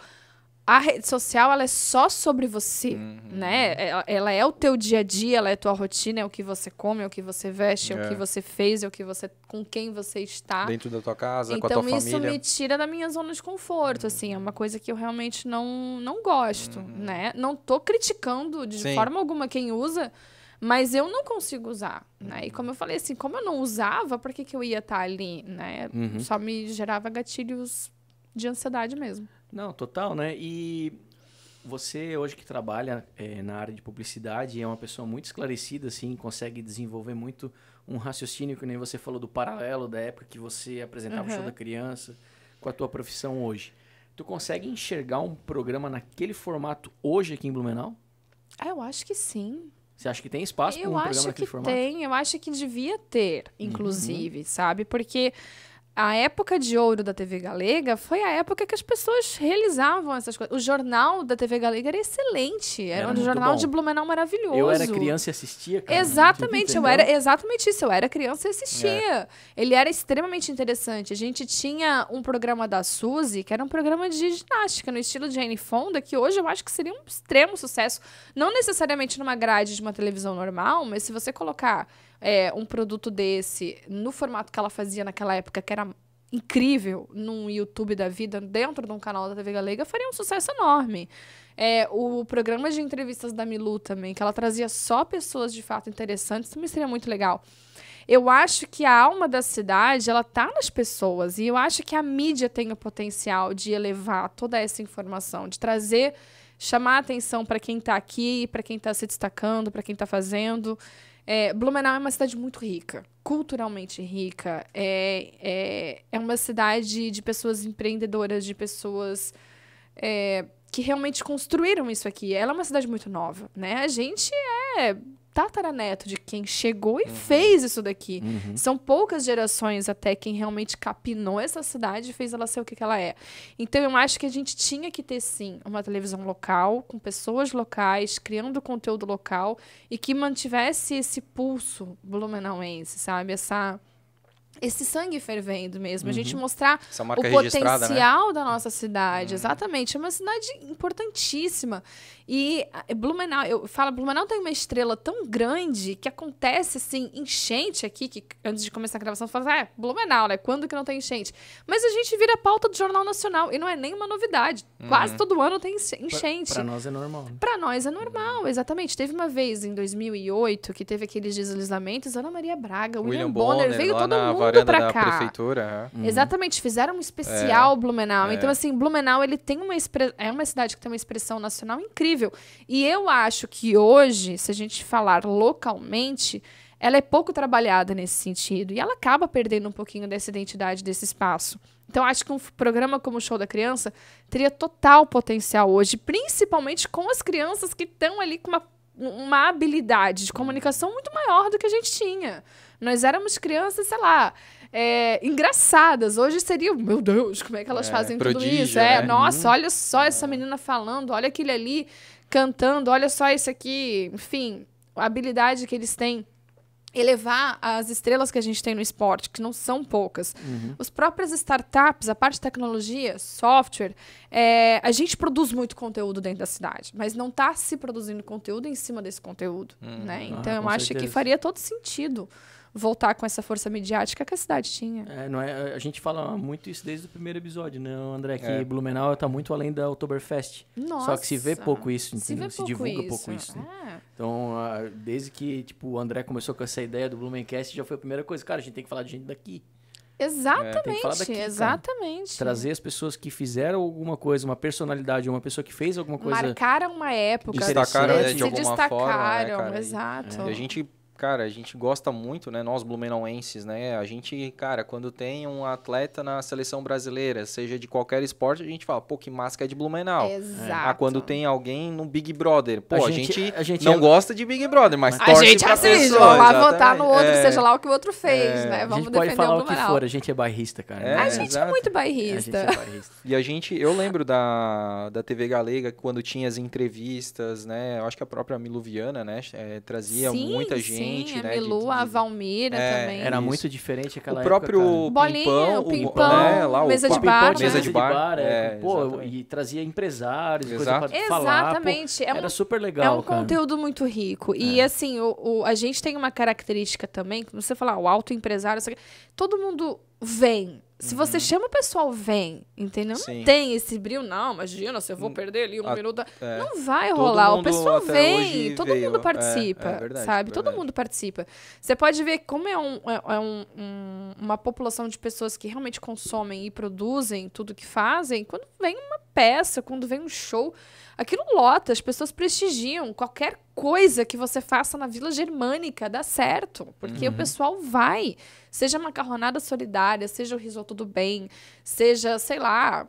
A rede social, ela é só sobre você, uhum. né? Ela, ela é o teu dia a dia, ela é a tua rotina, é o que você come, é o que você veste, é, é o que você fez, é o que você... com quem você está. Dentro da tua casa, então, com a tua família. Então, isso me tira da minha zona de conforto, uhum. assim. É uma coisa que eu realmente não, não gosto, uhum. né? Não tô criticando de Sim. forma alguma quem usa... Mas eu não consigo usar, né? E como eu falei assim, como eu não usava, por que que eu ia estar ali, né? Uhum. Só me gerava gatilhos de ansiedade mesmo. Não, total, né? E você hoje que trabalha é, na área de publicidade é uma pessoa muito esclarecida, assim, consegue desenvolver muito um raciocínio, que nem você falou do paralelo da época que você apresentava uhum. o show da criança com a tua profissão hoje. Tu consegue enxergar um programa naquele formato hoje aqui em Blumenau? Ah, eu acho que sim. Você acha que tem espaço para um programa daquele formato? Eu acho que tem, eu acho que devia ter, inclusive, uhum. sabe? Porque a época de ouro da T V Galega foi a época que as pessoas realizavam essas coisas. O jornal da T V Galega era excelente, era, era um jornal bom. de Blumenau maravilhoso. Eu era criança e assistia, cara. Exatamente, eu era exatamente isso, eu era criança e assistia. É. Ele era extremamente interessante. A gente tinha um programa da Suzy, que era um programa de ginástica, no estilo de Jane Fonda, que hoje eu acho que seria um extremo sucesso. Não necessariamente numa grade de uma televisão normal, mas se você colocar... É, um produto desse, no formato que ela fazia naquela época, que era incrível, num YouTube da vida, dentro de um canal da T V Galega, faria um sucesso enorme. É, o programa de entrevistas da Milu também, que ela trazia só pessoas de fato interessantes, também seria muito legal. Eu acho que a alma da cidade, ela tá nas pessoas, e eu acho que a mídia tem o potencial de elevar toda essa informação, de trazer, chamar a atenção para quem tá aqui, para quem tá se destacando, para quem tá fazendo... É, Blumenau é uma cidade muito rica, culturalmente rica, é, é, é uma cidade de pessoas empreendedoras, de pessoas é, que realmente construíram isso aqui. Ela é uma cidade muito nova, né? A gente é tataraneto de quem chegou e uhum. fez isso daqui. Uhum. São poucas gerações até quem realmente capinou essa cidade e fez ela ser o que, que ela é. Então, eu acho que a gente tinha que ter, sim, uma televisão local, com pessoas locais, criando conteúdo local e que mantivesse esse pulso blumenauense, sabe? Essa... Esse sangue fervendo mesmo. Uhum. A gente mostrar o potencial, né? Da nossa cidade. Uhum. Exatamente. É uma cidade importantíssima. E Blumenau... Eu falo, Blumenau tem uma estrela tão grande que acontece, assim, enchente aqui, que antes de começar a gravação, eu falo, ah, Blumenau, né? Quando que não tem enchente? Mas a gente vira a pauta do Jornal Nacional. E não é nenhuma novidade. Uhum. Quase todo ano tem enchente. Pra, pra nós é normal. Né? Pra nós é normal, exatamente. Teve uma vez, em dois mil e oito, que teve aqueles deslizamentos. Ana Maria Braga, William, William Bonner, Bonner, veio todo mundo. Da cá. prefeitura. Uhum. Exatamente, fizeram um especial é, Blumenau. É. Então, assim, Blumenau ele tem uma expre... é uma cidade que tem uma expressão nacional incrível. E eu acho que hoje, se a gente falar localmente, ela é pouco trabalhada nesse sentido. E ela acaba perdendo um pouquinho dessa identidade, desse espaço. Então, acho que um programa como o Show da Criança teria total potencial hoje, principalmente com as crianças que estão ali com uma, uma habilidade de comunicação muito maior do que a gente tinha. Nós éramos crianças, sei lá, é, engraçadas. Hoje seria, meu Deus, como é que elas é, fazem prodígio, tudo isso? É, é. Nossa, olha só essa menina falando, olha aquele ali cantando, olha só esse aqui, enfim... a habilidade que eles têm, elevar as estrelas que a gente tem no esporte, que não são poucas. Uhum. As próprias startups, a parte de tecnologia, software, é, a gente produz muito conteúdo dentro da cidade, mas não está se produzindo conteúdo em cima desse conteúdo. Uhum. Né? Então, ah, eu acho certeza. que faria todo sentido voltar com essa força midiática que a cidade tinha. É, não é, a gente fala muito isso desde o primeiro episódio, né, André? Que é. Blumenau está muito além da Oktoberfest. Nossa, só que se vê pouco isso, se, vê se pouco divulga isso. pouco isso. É. Né? Então, desde que tipo, o André começou com essa ideia do Blumencast, já foi a primeira coisa. Cara, a gente tem que falar de gente daqui. Exatamente, é, tem que falar daqui, exatamente. Cara. Trazer as pessoas que fizeram alguma coisa, uma personalidade, uma pessoa que fez alguma coisa... Marcaram uma época. Destacaram, né, de se alguma destacaram, forma. Né, cara? Exato. É. A gente... Cara, a gente gosta muito, né? Nós, blumenauenses, né? A gente, cara, quando tem um atleta na seleção brasileira, seja de qualquer esporte, a gente fala, pô, que máscara é de Blumenau. Exato. Ah, quando tem alguém no Big Brother. Pô, a gente, a gente, a gente não é... gosta de Big Brother, mas, mas torce pra pessoa. A gente assiste, vamos lá votar no outro, é... seja lá o que o outro fez, é... né? Vamos defender o Blumenau. A gente pode falar o que for, a gente é bairrista, cara. É, a gente exato. é muito bairrista. A gente é bairrista. E a gente, eu lembro da, da T V Galega, quando tinha as entrevistas, né? Eu acho que a própria Milu Viana, né? É, trazia sim, muita gente. Sim, né, a Milu, de, de... a Valmira é, também. Era muito diferente aquela o próprio época. Bolinha, pimpão, o pimpão, né, lá, mesa o de bar. Né? Mesa de bar, é, é, pô, e trazia empresários, Exato. coisa pra falar. Exatamente. Pô, é um, era super legal, É um cara. conteúdo muito rico. E é. assim, o, o, a gente tem uma característica também, como você falar, o autoempresário, todo mundo vem. Se você uhum. chama o pessoal, vem, entendeu? Não Sim. tem esse brilho, não, imagina, se eu vou perder ali um a, minuto... É. Não vai todo rolar, o pessoal vem, todo veio. mundo participa, é, é verdade, sabe? É todo mundo participa. Você pode ver como é, um, é um, um, uma população de pessoas que realmente consomem e produzem tudo que fazem, quando vem uma peça, quando vem um show, aquilo lota, as pessoas prestigiam, qualquer coisa que você faça na Vila Germânica dá certo, porque uhum. o pessoal vai, seja a macarronada solidária, seja o risoto do bem, seja, sei lá,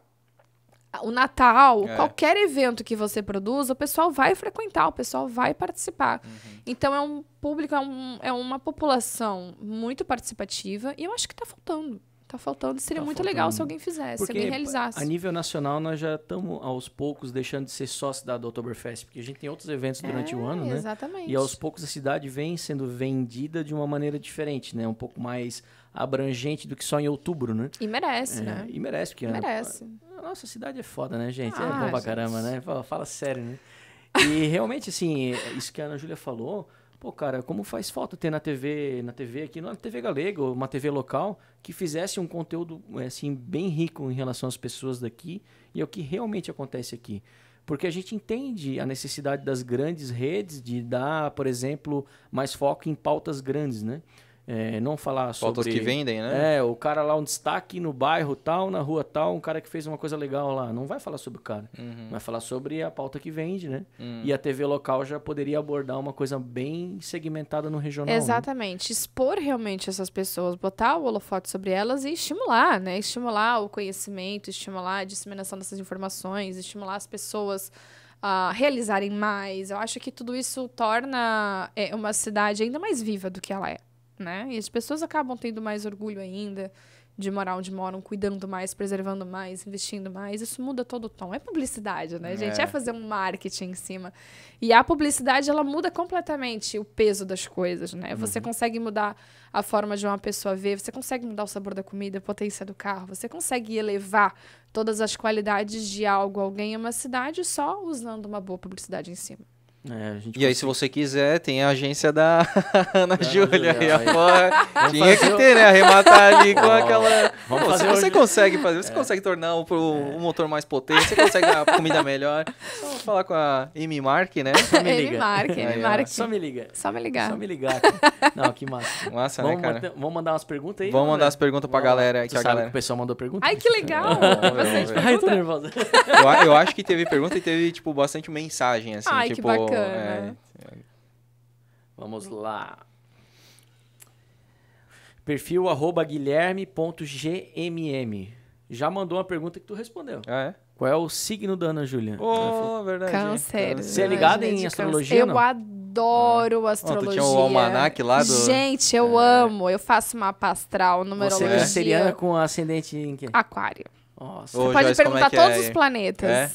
o Natal, é. qualquer evento que você produza, o pessoal vai frequentar, o pessoal vai participar. Uhum. Então é um público, é, um, é uma população muito participativa e eu acho que tá faltando. Tá faltando. Seria tá muito faltando. legal se alguém fizesse, porque se alguém realizasse. A nível nacional, nós já estamos, aos poucos, deixando de ser só a cidade do Oktoberfest, porque a gente tem outros eventos durante é, o ano, né? Exatamente. E, aos poucos, a cidade vem sendo vendida de uma maneira diferente, né? Um pouco mais abrangente do que só em outubro, né? E merece, é, né? E merece, porque... E merece. A nossa cidade é foda, né, gente? Ah, é bom gente. pra caramba, né? Fala, fala sério, né? E, realmente, assim, isso que a Ana Júlia falou... Pô, cara, como faz falta ter na T V, na T V aqui, na T V Galega, uma T V local, que fizesse um conteúdo, assim, bem rico em relação às pessoas daqui e ao que realmente acontece aqui. Porque a gente entende a necessidade das grandes redes de dar, por exemplo, mais foco em pautas grandes, né? É, não falar sobre... Pautas que vendem, né? É, o cara lá, um destaque no bairro tal, na rua tal, um cara que fez uma coisa legal lá. Não vai falar sobre o cara. Uhum. Vai falar sobre a pauta que vende, né? Uhum. E a T V local já poderia abordar uma coisa bem segmentada no regional. Exatamente. Né? Expor realmente essas pessoas, botar o holofote sobre elas e estimular, né? Estimular o conhecimento, estimular a disseminação dessas informações, estimular as pessoas... Uh, realizarem mais. Eu acho que tudo isso torna é, uma cidade ainda mais viva do que ela é. Né? E as pessoas acabam tendo mais orgulho ainda de morar onde moram, cuidando mais, preservando mais, investindo mais. Isso muda todo o tom. É publicidade, né, gente? É, é fazer um marketing em cima. E a publicidade, ela muda completamente o peso das coisas, né? Uhum. Você consegue mudar a forma de uma pessoa ver, você consegue mudar o sabor da comida, a potência do carro, você consegue elevar todas as qualidades de algo, alguém em uma cidade só usando uma boa publicidade em cima. É, a gente e consegue. Aí, se você quiser, tem a agência da Ana ah, Júlia. Tinha que ter, né? Arrematar ali com oh, aquela... Vamos Pô, fazer você hoje... consegue fazer, você é. consegue tornar o, o, o motor mais potente, você consegue a comida melhor. Só vou falar com a Amy Mark, né? Só me liga. Mark, aí, Mark. Só me liga. Só me ligar. Só me ligar. Não, que massa. Massa, vamos, né, cara? Manda, vamos mandar umas perguntas aí? Vamos mandar as perguntas pra galera. Tu que sabe a galera... que o pessoal mandou perguntas? Ai, que legal! Ai, tô nervosa. Eu, eu acho que teve pergunta e teve, tipo, bastante mensagem, assim, Ai, tipo... Que É. Vamos lá. Perfil arroba guilherme ponto g m m. Já mandou uma pergunta que tu respondeu. Ah, é? Qual é o signo da Ana Júlia? Oh, verdade. Câncer. Você é ligado em astrologia? Eu adoro é. astrologia. Oh, tu tinha um almanac lá do... Gente, eu é. amo. Eu faço mapa astral, numerologia. Você é canceriana com ascendente em quê? Aquário. Nossa. Ô, você pode Joyce, perguntar é todos é? os planetas. É?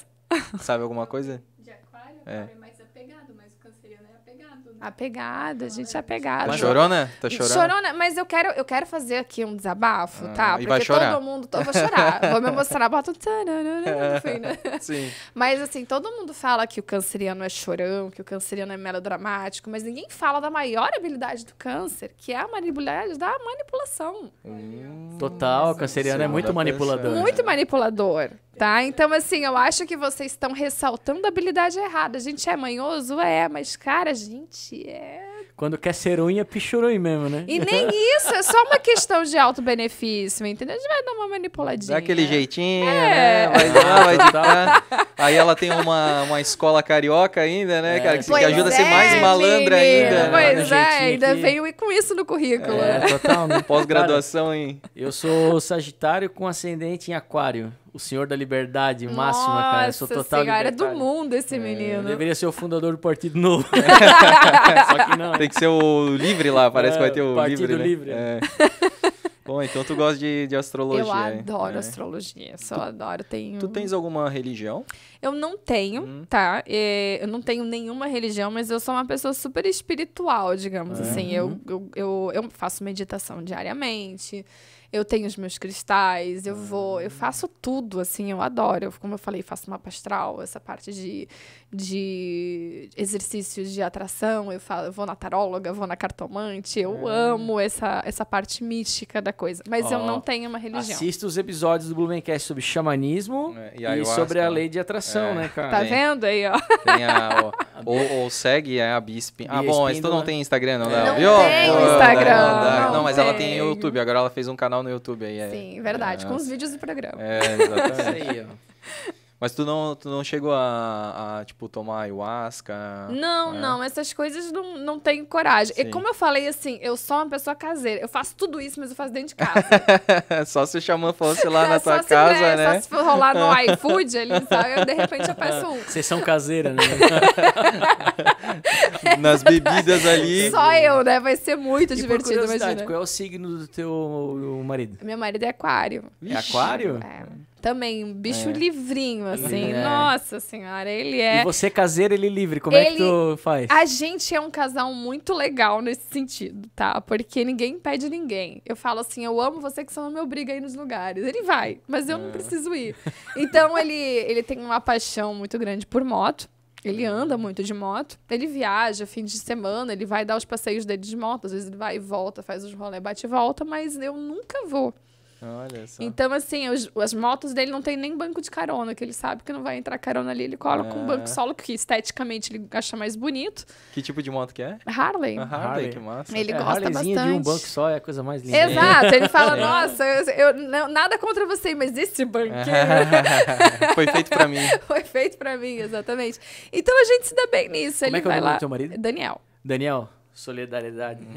Sabe alguma coisa? De aquário, aquário é. É mais apegado, mas o canceriano é apegado, né? Apegada, a gente é apegada. Mas chorou, né? Tá chorando? Chorou, né? Mas eu quero, eu quero fazer aqui um desabafo, ah, tá? Porque vai chorar. Todo mundo... Eu vou chorar. Vou me mostrar, boto... No fim, né? Sim. Mas, assim, todo mundo fala que o canceriano é chorão, que o canceriano é melodramático, mas ninguém fala da maior habilidade do câncer, que é a habilidade da manipulação. Hum, Total, o canceriano é muito manipulador. Pensar. Muito manipulador. Tá? Então, assim, eu acho que vocês estão ressaltando a habilidade errada. A gente é manhoso? É, mas, cara, a gente é... Quando quer ser unha, pichurui mesmo, né? E nem isso, é só uma questão de alto benefício, entendeu? A gente vai dar uma manipuladinha. Dá aquele jeitinho, é. né? Vai lá, vai de cá. Aí ela tem uma, uma escola carioca ainda, né, é. cara? Que, que ajuda é, a ser mais malandra menina. ainda. Pois né? é, ainda que... veio com isso no currículo. É, né? Total. Né? Pós-graduação em... Eu sou sagitário com ascendente em aquário. O senhor da liberdade máxima, Nossa cara. Eu sou total senhora, libertário. É do mundo esse menino. É, deveria ser o fundador do Partido Novo. Só que não. Tem que ser o Livre lá, parece é, que vai ter o Partido Livre. Né? Livre. É. Bom, então tu gosta de, de astrologia. Eu adoro é. astrologia, só tu, adoro. Tenho... Tu tens alguma religião? Eu não tenho, hum. tá? Eu não tenho nenhuma religião, mas eu sou uma pessoa super espiritual, digamos é. assim. Eu, eu, eu, eu faço meditação diariamente, eu tenho os meus cristais, eu vou... Eu faço tudo, assim, eu adoro. Eu, como eu falei, faço mapa astral, essa parte de, de exercícios de atração. Eu, falo, eu vou na taróloga, vou na cartomante. Eu é. amo essa, essa parte mística da coisa, mas oh, eu não tenho uma religião. Assista os episódios do Blumencast sobre xamanismo é, e, aí, e sobre a lei de atração, é. né, cara? Tá tem, vendo aí, ó? Tem a, ó ou, ou segue a Bispin. Ah, bom, mas tu não tem Instagram, não, né? Não viu? Tem oh, Instagram. Não, não, não, não mas tem. Ela tem YouTube, agora ela fez um canal no YouTube aí. É. Sim, verdade, é, com os vídeos do programa. É, exatamente. Aí, ó. Mas tu não, tu não chegou a, a, tipo, tomar ayahuasca? Não, né? não. Essas coisas não, não tenho coragem. Sim. E como eu falei, assim, eu sou uma pessoa caseira. Eu faço tudo isso, mas eu faço dentro de casa. Só se o xamã fosse lá na tua casa, né? né? Só se for rolar no iFood ali, sabe? Eu, de repente eu peço um. Vocês são caseiras, né? Nas bebidas ali. Só eu, né? Vai ser muito e divertido, imagina. Qual é o signo do teu marido? Meu marido é aquário. Ixi, é aquário? É. Também, um bicho é. livrinho, assim. É. Nossa senhora, ele é... E você caseiro, ele livre. Como ele... é que tu faz? A gente é um casal muito legal nesse sentido, tá? Porque ninguém impede ninguém. Eu falo assim, eu amo você, que você não me obriga a ir nos lugares. Ele vai, mas eu é. não preciso ir. Então, ele, ele tem uma paixão muito grande por moto. Ele anda muito de moto, ele viaja fim de semana, ele vai dar os passeios dele de moto. Às vezes ele vai e volta, faz os rolê, bate e volta, mas eu nunca vou. Olha só. Então, assim, os, as motos dele não tem nem banco de carona, que ele sabe que não vai entrar carona ali, ele coloca é. um banco solo, que esteticamente ele acha mais bonito. Que tipo de moto que é? Harley. A Harley, Harley, que massa. Ele é, gosta Harleyzinha bastante. De um banco só é a coisa mais linda. Exato, ele fala, é. nossa, eu, eu, não, nada contra você, mas esse banquinho... Foi feito pra mim. Foi feito pra mim, exatamente. Então, a gente se dá bem nisso. Como ele é que vai é o nome lá... do teu marido? Daniel. Daniel. Solidariedade. Hum.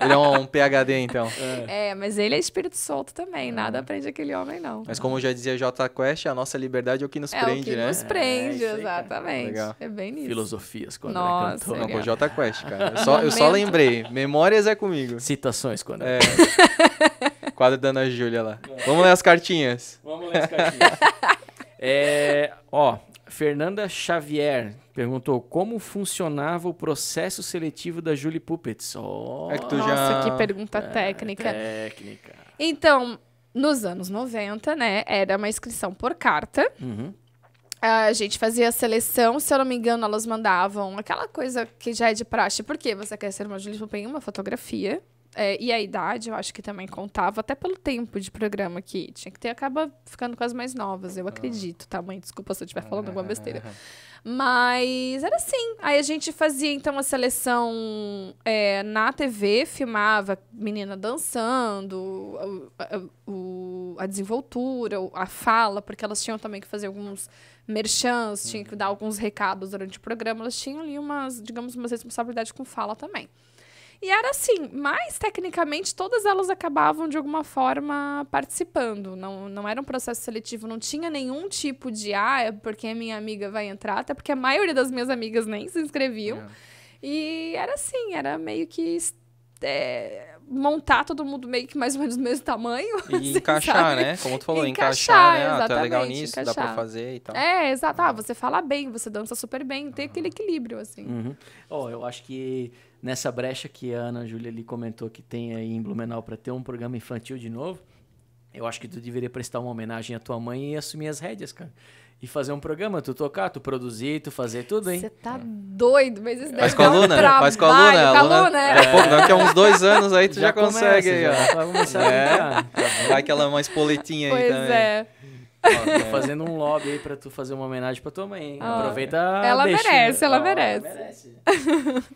Ele é um, um P H D, então. É. é, mas ele é espírito solto também. É. Nada prende aquele homem, não. Mas como eu já dizia Jota Quest, a nossa liberdade é o que nos é prende, o que né? nos prende, é, exatamente. Legal. É bem isso. Filosofias quando nossa, é cantor. Não, com o Jota Quest, cara. Eu só, eu só lembrei. Memórias é comigo. Citações quando é. é. Quadro da Ana Júlia lá. É. Vamos ler as cartinhas. Vamos ler as cartinhas. é, ó... Fernanda Xavier perguntou como funcionava o processo seletivo da Julie Puppets. Oh, é que tu nossa, já... que pergunta é, técnica. técnica. Então, nos anos noventa, né, era uma inscrição por carta. Uhum. A gente fazia a seleção, se eu não me engano, elas mandavam aquela coisa que já é de praxe. Por que você quer ser uma Julie Puppets? Uma fotografia. É, e a idade, eu acho que também contava, até pelo tempo de programa que tinha que ter, acaba ficando com as mais novas, eu acredito, tá, mãe? Desculpa se eu estiver falando alguma besteira. Mas era assim. Aí a gente fazia, então, a seleção é, na T V, filmava menina dançando, a, a, a desenvoltura, a fala, porque elas tinham também que fazer alguns... merchans, tinham que dar alguns recados durante o programa, elas tinham ali umas, digamos, umas responsabilidades com fala também. E era assim, mas tecnicamente todas elas acabavam de alguma forma participando. Não, não era um processo seletivo, não tinha nenhum tipo de ah, é porque a minha amiga vai entrar, até porque a maioria das minhas amigas nem se inscreviam. É. E era assim, era meio que é, montar todo mundo meio que mais ou menos do mesmo tamanho. E assim, encaixar, sabe? Né? Como tu falou, encaixar, encaixar né? Exatamente, ah, tá legal nisso, encaixar. Dá pra fazer e tal. É, exato. Ah, você fala bem, você dança super bem, tem aquele equilíbrio, assim. Uhum. Oh, eu acho que nessa brecha que a Ana Júlia ali comentou que tem aí em Blumenau pra ter um programa infantil de novo, eu acho que tu deveria prestar uma homenagem à tua mãe e assumir as rédeas, cara. E fazer um programa, tu tocar, tu produzir, tu fazer tudo, hein? Você tá doido, mas isso daí faz com a Luna, faz com a Luna, com a Luna, né? Daqui a pouco, daqui a uns dois anos aí tu já, já consegue. Começa, aí, ó. É, vai que ela é mais poletinha aí também. Pois é. Ó, tô fazendo um lobby aí pra tu fazer uma homenagem pra tua mãe, hein? Ah, aproveita a Ela deixa, merece, ela ó, merece. Ela merece.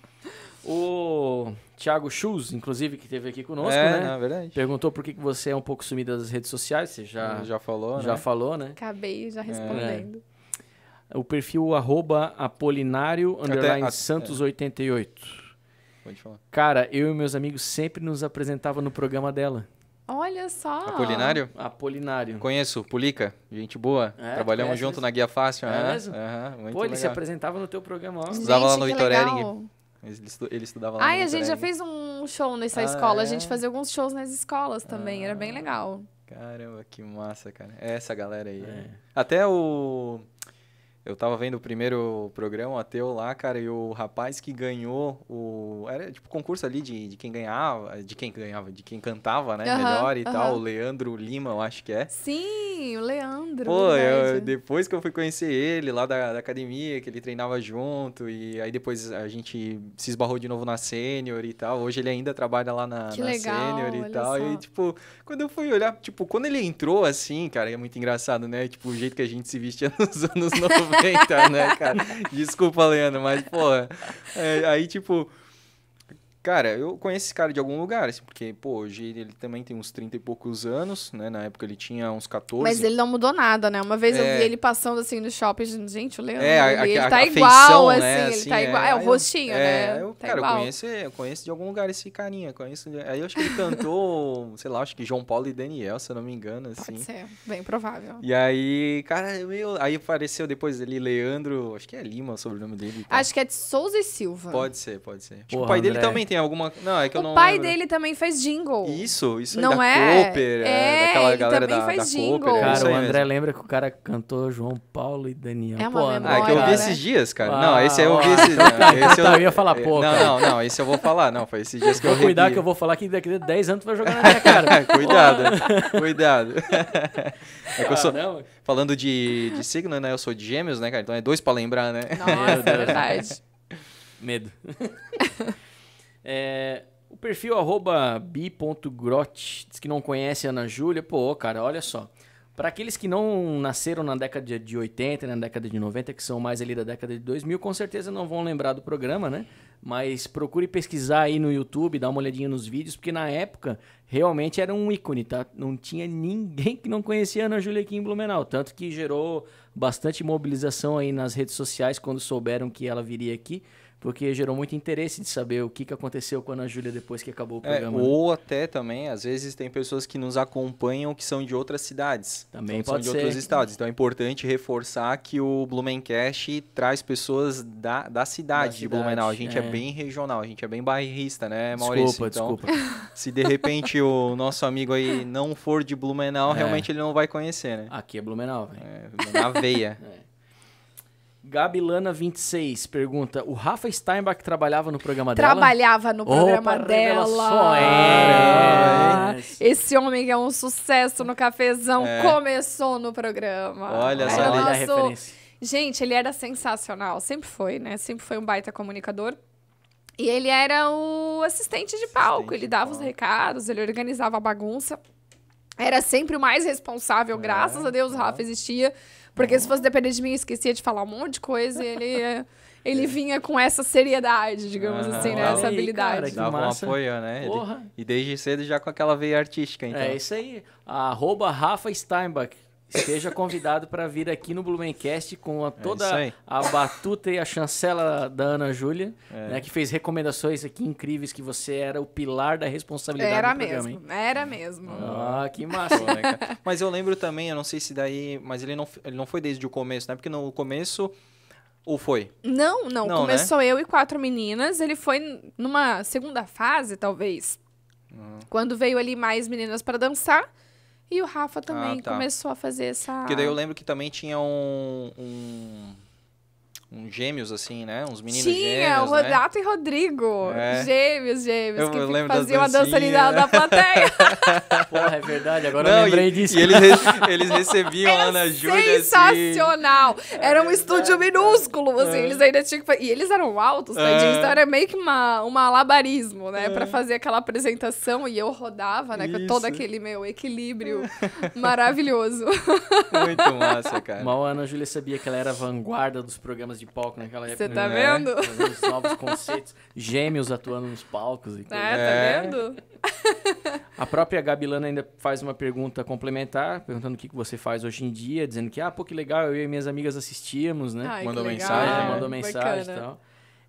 O Thiago Schultz, inclusive, que esteve aqui conosco, é, né? É, verdade. Perguntou por que você é um pouco sumida das redes sociais. Você já, já falou, já né? falou, né? Acabei já respondendo. É. O perfil arroba apolinário, underline santos oitenta e oito. Pode falar. Cara, eu e meus amigos sempre nos apresentava no programa dela. Olha só. Apolinário? Apolinário. Conheço, Pulica, gente boa. É, trabalhamos junto mesmo? Na Guia Fácil. É, é mesmo? É, muito Pô, ele legal. Se apresentava no teu programa. Ó. Estudava lá no Vitor Hering. Ele, estu ele estudava lá. Ah, a gente já fez um show nessa ah, escola. É? A gente fazia alguns shows nas escolas também. Ah, era bem legal. Caramba, que massa, cara. É essa galera aí. É. Né? Até o... Eu tava vendo o primeiro programa ateu lá, cara, e o rapaz que ganhou o... Era tipo concurso ali de, de quem ganhava, de quem ganhava, de quem cantava, né? Uhum, melhor e uhum. tal. O Leandro Lima, eu acho que é. Sim, o Leandro. Pô, eu, depois que eu fui conhecer ele lá da, da academia, que ele treinava junto, e aí depois a gente se esbarrou de novo na Sênior e tal. Hoje ele ainda trabalha lá na, na Sênior e tal. Só. E tipo, quando eu fui olhar, tipo, quando ele entrou assim, cara, é muito engraçado, né? Tipo, o jeito que a gente se vestia nos anos noventa. Então, né, cara? Desculpa, Leandro, mas, pô, é, aí, tipo, cara, eu conheço esse cara de algum lugar, assim, porque, pô, hoje ele também tem uns trinta e poucos anos, né, na época ele tinha uns quatorze. Mas ele não mudou nada, né, uma vez é... eu vi ele passando, assim, no shopping, gente, o Leandro, é, a, a, ele tá a, a igual, feição, né? assim, ele tá é, igual, é, o rostinho, eu, né, é, eu, tá cara, igual. Eu conheço, eu conheço de algum lugar esse carinha, conheço, aí eu acho que ele cantou, sei lá, acho que João Paulo e Daniel, se eu não me engano, assim. Pode ser, bem provável. E aí, cara, meu, aí apareceu depois ele, Leandro, acho que é Lima o sobrenome dele. Tá? Acho que é de Souza e Silva. Pode ser, pode ser. Porra, o pai dele André. Também tem alguma... Não, é que o eu não pai lembro. Dele também faz jingle. Isso, isso aí não da é? Cooper, é, daquela ele galera também da, faz da jingle. Cooper. Cara, é o André mesmo. Lembra que o cara cantou João Paulo e Daniel. É uma pô, memória, ah, que eu vi né? esses dias, cara. Ah, não, esse aí eu vi esses dias. Eu ia falar pouco. Não, não, não, esse eu vou falar. Não, foi esses dias que eu vi. Cuidado que eu vou falar que daqui a dez anos tu vai jogar na minha cara. Cuidado, cuidado. É que eu sou... Falando de, de signo, né? Eu sou de gêmeos, né, cara? Então é dois pra lembrar, né? Nossa, é verdade. Medo. É, o perfil arroba bi ponto grot diz que não conhece a Ana Júlia. Pô, cara, olha só. Para aqueles que não nasceram na década de oitenta, na década de noventa, que são mais ali da década de dois mil, com certeza não vão lembrar do programa, né? Mas procure pesquisar aí no YouTube, dá uma olhadinha nos vídeos, porque na época realmente era um ícone, tá? Não tinha ninguém que não conhecia a Ana Júlia aqui em Blumenau, tanto que gerou bastante mobilização aí nas redes sociais quando souberam que ela viria aqui. Porque gerou muito interesse de saber o que, que aconteceu com a Ana Júlia depois que acabou o programa. É, ou né? até também, às vezes, tem pessoas que nos acompanham que são de outras cidades. Também então, pode são de ser. Outros estados. Então é importante reforçar que o Blumencast traz pessoas da, da, cidade, da cidade de Blumenau. A gente é. é bem regional, a gente é bem bairrista, né, Maurício? Desculpa, então, desculpa. Se de repente o nosso amigo aí não for de Blumenau, é. Realmente ele não vai conhecer, né? Aqui é Blumenau, velho. É, na veia. É. Gabilana vinte e seis pergunta, o Rafa Steinbach trabalhava no programa dela? Trabalhava no programa Opa, dela. Só é. Esse homem é um sucesso no cafezão, é. Começou no programa. Olha só, nosso... a referência. Gente, ele era sensacional, sempre foi, né? Sempre foi um baita comunicador. E ele era o assistente de palco, assistente ele dava palco. Os recados, ele organizava a bagunça. Era sempre o mais responsável, é. Graças a Deus o Rafa existia. Porque se fosse depender de mim, eu esquecia de falar um monte de coisa e ele, ele vinha com essa seriedade, digamos ah, assim, né? Essa aí, habilidade. Cara, dava um apoio, né? Porra. E desde cedo já com aquela veia artística, então. É isso aí. Arroba Rafa Steinbach. Esteja convidado para vir aqui no Blumencast com a, toda é a batuta e a chancela da Ana Júlia, é. Né, que fez recomendações aqui incríveis que você era o pilar da responsabilidade era do programa. Mesmo, era mesmo. Ah, que massa. Pô, né, mas eu lembro também, eu não sei se daí... Mas ele não, ele não foi desde o começo, né? Porque no começo... Ou foi? Não, não. não começou né? eu e quatro meninas. Ele foi numa segunda fase, talvez... Uhum. Quando veio ali mais meninas para dançar, e o Rafa também ah, tá. começou a fazer essa... Porque daí eu lembro que também tinha um... um... uns gêmeos, assim, né? Uns meninos Tinha, gêmeos, Tinha, o Rodato né? e Rodrigo. É. Gêmeos, gêmeos. Eu, que eu faziam a dança ali da, da plateia. Porra, é verdade. Agora Não, eu lembrei e, disso. E eles, eles recebiam a Ana Júlia, sensacional! Assim. Era um é estúdio minúsculo, assim. É. Eles ainda tinham que... E eles eram altos, né? É. Então era meio que uma, um alabarismo, né? É. Pra fazer aquela apresentação. E eu rodava, né? Isso. Com todo aquele meu equilíbrio maravilhoso. Muito massa, cara. Mal a Ana Júlia sabia que ela era a vanguarda dos programas de palco naquela época. Você tá né? vendo? Os novos conceitos. Gêmeos atuando nos palcos. E tudo. É, tá vendo? A própria Gabilana ainda faz uma pergunta complementar, perguntando o que você faz hoje em dia, dizendo que, ah, pô, que legal, eu e minhas amigas assistíamos, né? Ai, mandou mensagem, é, mandou mensagem e tal.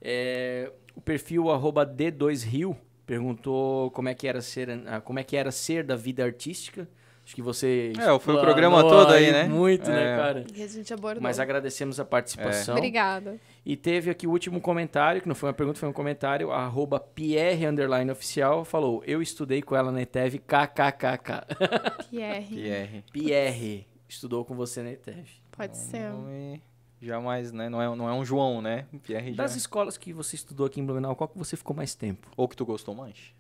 É, o perfil arroba D dois Rio perguntou como é que era ser, como é que era ser da vida artística. Acho que você... É, foi o programa todo aí, né? Muito, é. né, cara? E a gente abordou. Mas agradecemos a participação. É. Obrigada. E teve aqui o último comentário, que não foi uma pergunta, foi um comentário, arroba Pierre, underline, oficial, falou, eu estudei com ela na I T E V, kkkk. Pierre. Pierre. Pierre. Estudou com você na I T E V. Pode não, ser. Não, jamais, né? Não é, não é um João, né? Pierre já. Das escolas que você estudou aqui em Blumenau, qual que você ficou mais tempo? Ou que tu gostou mais?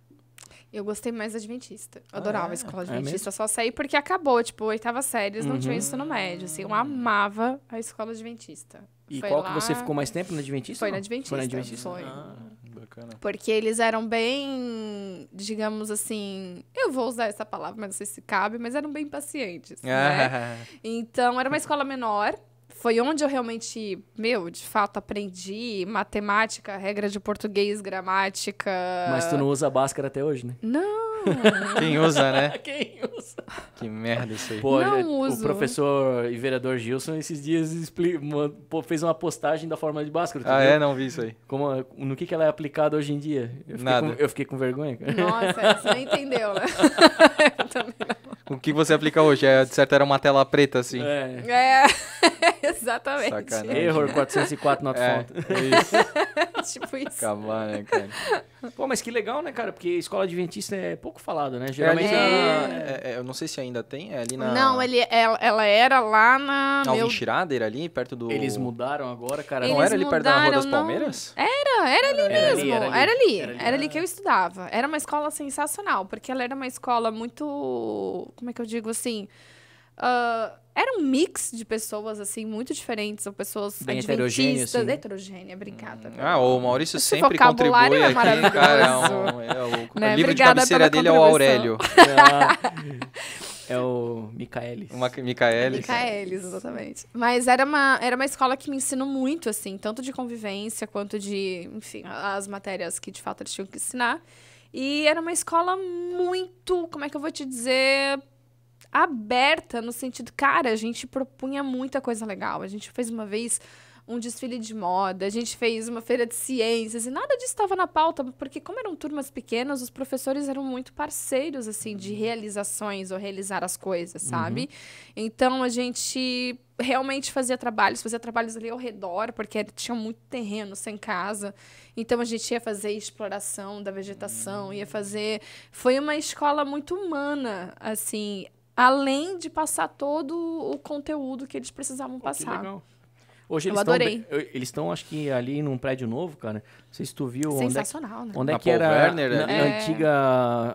Eu gostei mais da Adventista. Eu adorava ah, é? a escola Adventista. É, só saí porque acabou. Tipo, oitava série, não uhum. tinha ensino médio. Assim, eu amava a escola Adventista. E foi qual lá... que você ficou mais tempo na Adventista? Foi na Adventista. Foi na Adventista. Foi. Ah, bacana. Porque eles eram bem, digamos assim... Eu vou usar essa palavra, mas não sei se cabe. Mas eram bem pacientes, ah. né? Então, era uma escola menor. Foi onde eu realmente, meu, de fato, aprendi matemática, regra de português, gramática... Mas tu não usa Bhaskara até hoje, né? Não! Quem usa, né? Quem usa? Que merda isso aí. Pô, não já, uso. O professor e vereador Gilson, esses dias, expli... fez uma postagem da fórmula de Bhaskara. Ah, viu? É? Não vi isso aí. Como, no que, que ela é aplicada hoje em dia? Eu Nada. Com, eu fiquei com vergonha, cara. Nossa, você não entendeu, né? Eu também não. O que você aplica hoje? É, de certo, era uma tela preta, assim. É... é. Exatamente. Sacanagem. Error quatrocentos e quatro, not é, found. É isso. Tipo isso. Acabar, né, cara? Pô, mas que legal, né, cara? Porque escola adventista é pouco falada, né? Geralmente é, ela, é, é, eu não sei se ainda tem, é ali na... Não, ele, ela, ela era lá na... Alvin meu... Schrader, ali, perto do... Eles mudaram agora, cara. Eles não era ali mudaram, perto da Rua das não... Palmeiras? Era, era ali era mesmo. Ali, era, ali. Era, ali. Era ali. Era ali que eu estudava. Era uma escola sensacional, porque ela era uma escola muito... Como é que eu digo, assim... Uh, era um mix de pessoas, assim, muito diferentes. São pessoas bem adventistas. Assim. Heterogênea, obrigada. Hum. Ah, o Maurício Esse sempre contribui é aqui, cara. É um, é o, né? O livro de cabeceira dele é o Aurélio. É, é o Michaelis. Uma, Michaelis. Michaelis, exatamente. Mas era uma, era uma escola que me ensinou muito, assim, tanto de convivência quanto de, enfim, as matérias que, de fato, eles tinham que ensinar. E era uma escola muito, como é que eu vou te dizer... aberta, no sentido, cara, a gente propunha muita coisa legal. A gente fez uma vez um desfile de moda, a gente fez uma feira de ciências, e nada disso estava na pauta, porque como eram turmas pequenas, os professores eram muito parceiros, assim, de realizações ou realizar as coisas, sabe? Uhum. Então, a gente realmente fazia trabalhos, fazia trabalhos ali ao redor, porque tinha muito terreno sem casa. Então, a gente ia fazer exploração da vegetação, ia fazer... Foi uma escola muito humana, assim... Além de passar todo o conteúdo que eles precisavam passar. Que legal. Hoje eu eles adorei. Tão, eles estão, acho que, ali num prédio novo, cara. Não sei se tu viu... Sensacional, onde é, né? Onde é que era... Werner, na, é. na antiga...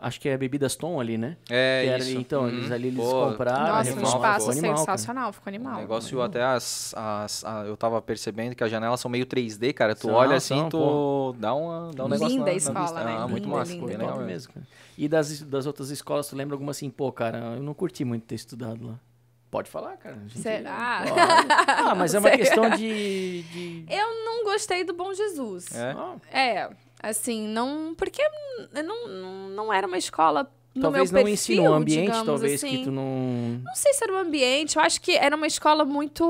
Acho que é Bebidas Tom ali, né? É, era, isso. Então, hum, eles ali eles pô, compraram... Nossa, animal, um espaço ficou animal, sensacional. Cara. Ficou animal. O negócio, né? Até as, as, as... Eu tava percebendo que as janelas são meio três D, cara. Tu são, olha assim, são, tu pô. dá, uma, dá um negócio... Linda a escola, na né? Ah, linda, muito massa. Linda, legal mesmo, cara. E das, das outras escolas, tu lembra alguma assim? Pô, cara, eu não curti muito ter estudado lá. Pode falar, cara. Gente... Será? Ah, não, mas é uma sei. questão de, de... Eu não gostei do Bom Jesus. É? Ah. É, assim, não... Porque não, não era uma escola... No talvez meu não perfil, ensina o ambiente, talvez, assim. que tu não... Não sei se era o ambiente. Eu acho que era uma escola muito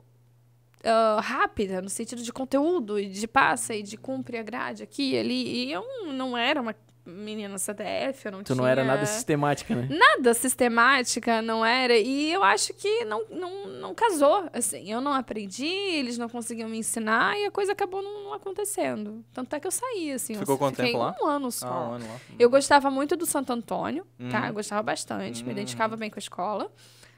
uh, rápida, no sentido de conteúdo, e de passa, e de cumpre a grade aqui e ali. E eu não era uma... menina no C D F, eu não tu tinha... Tu não era nada sistemática, né? Nada sistemática, não era. E eu acho que não, não, não casou, assim. Eu não aprendi, eles não conseguiam me ensinar e a coisa acabou não, não acontecendo. Tanto é que eu saí, assim. Ficou eu, quanto tempo lá? um ano só. Ah, um ano lá. Eu gostava muito do Santo Antônio, hum. tá? Eu gostava bastante, hum. me identificava bem com a escola.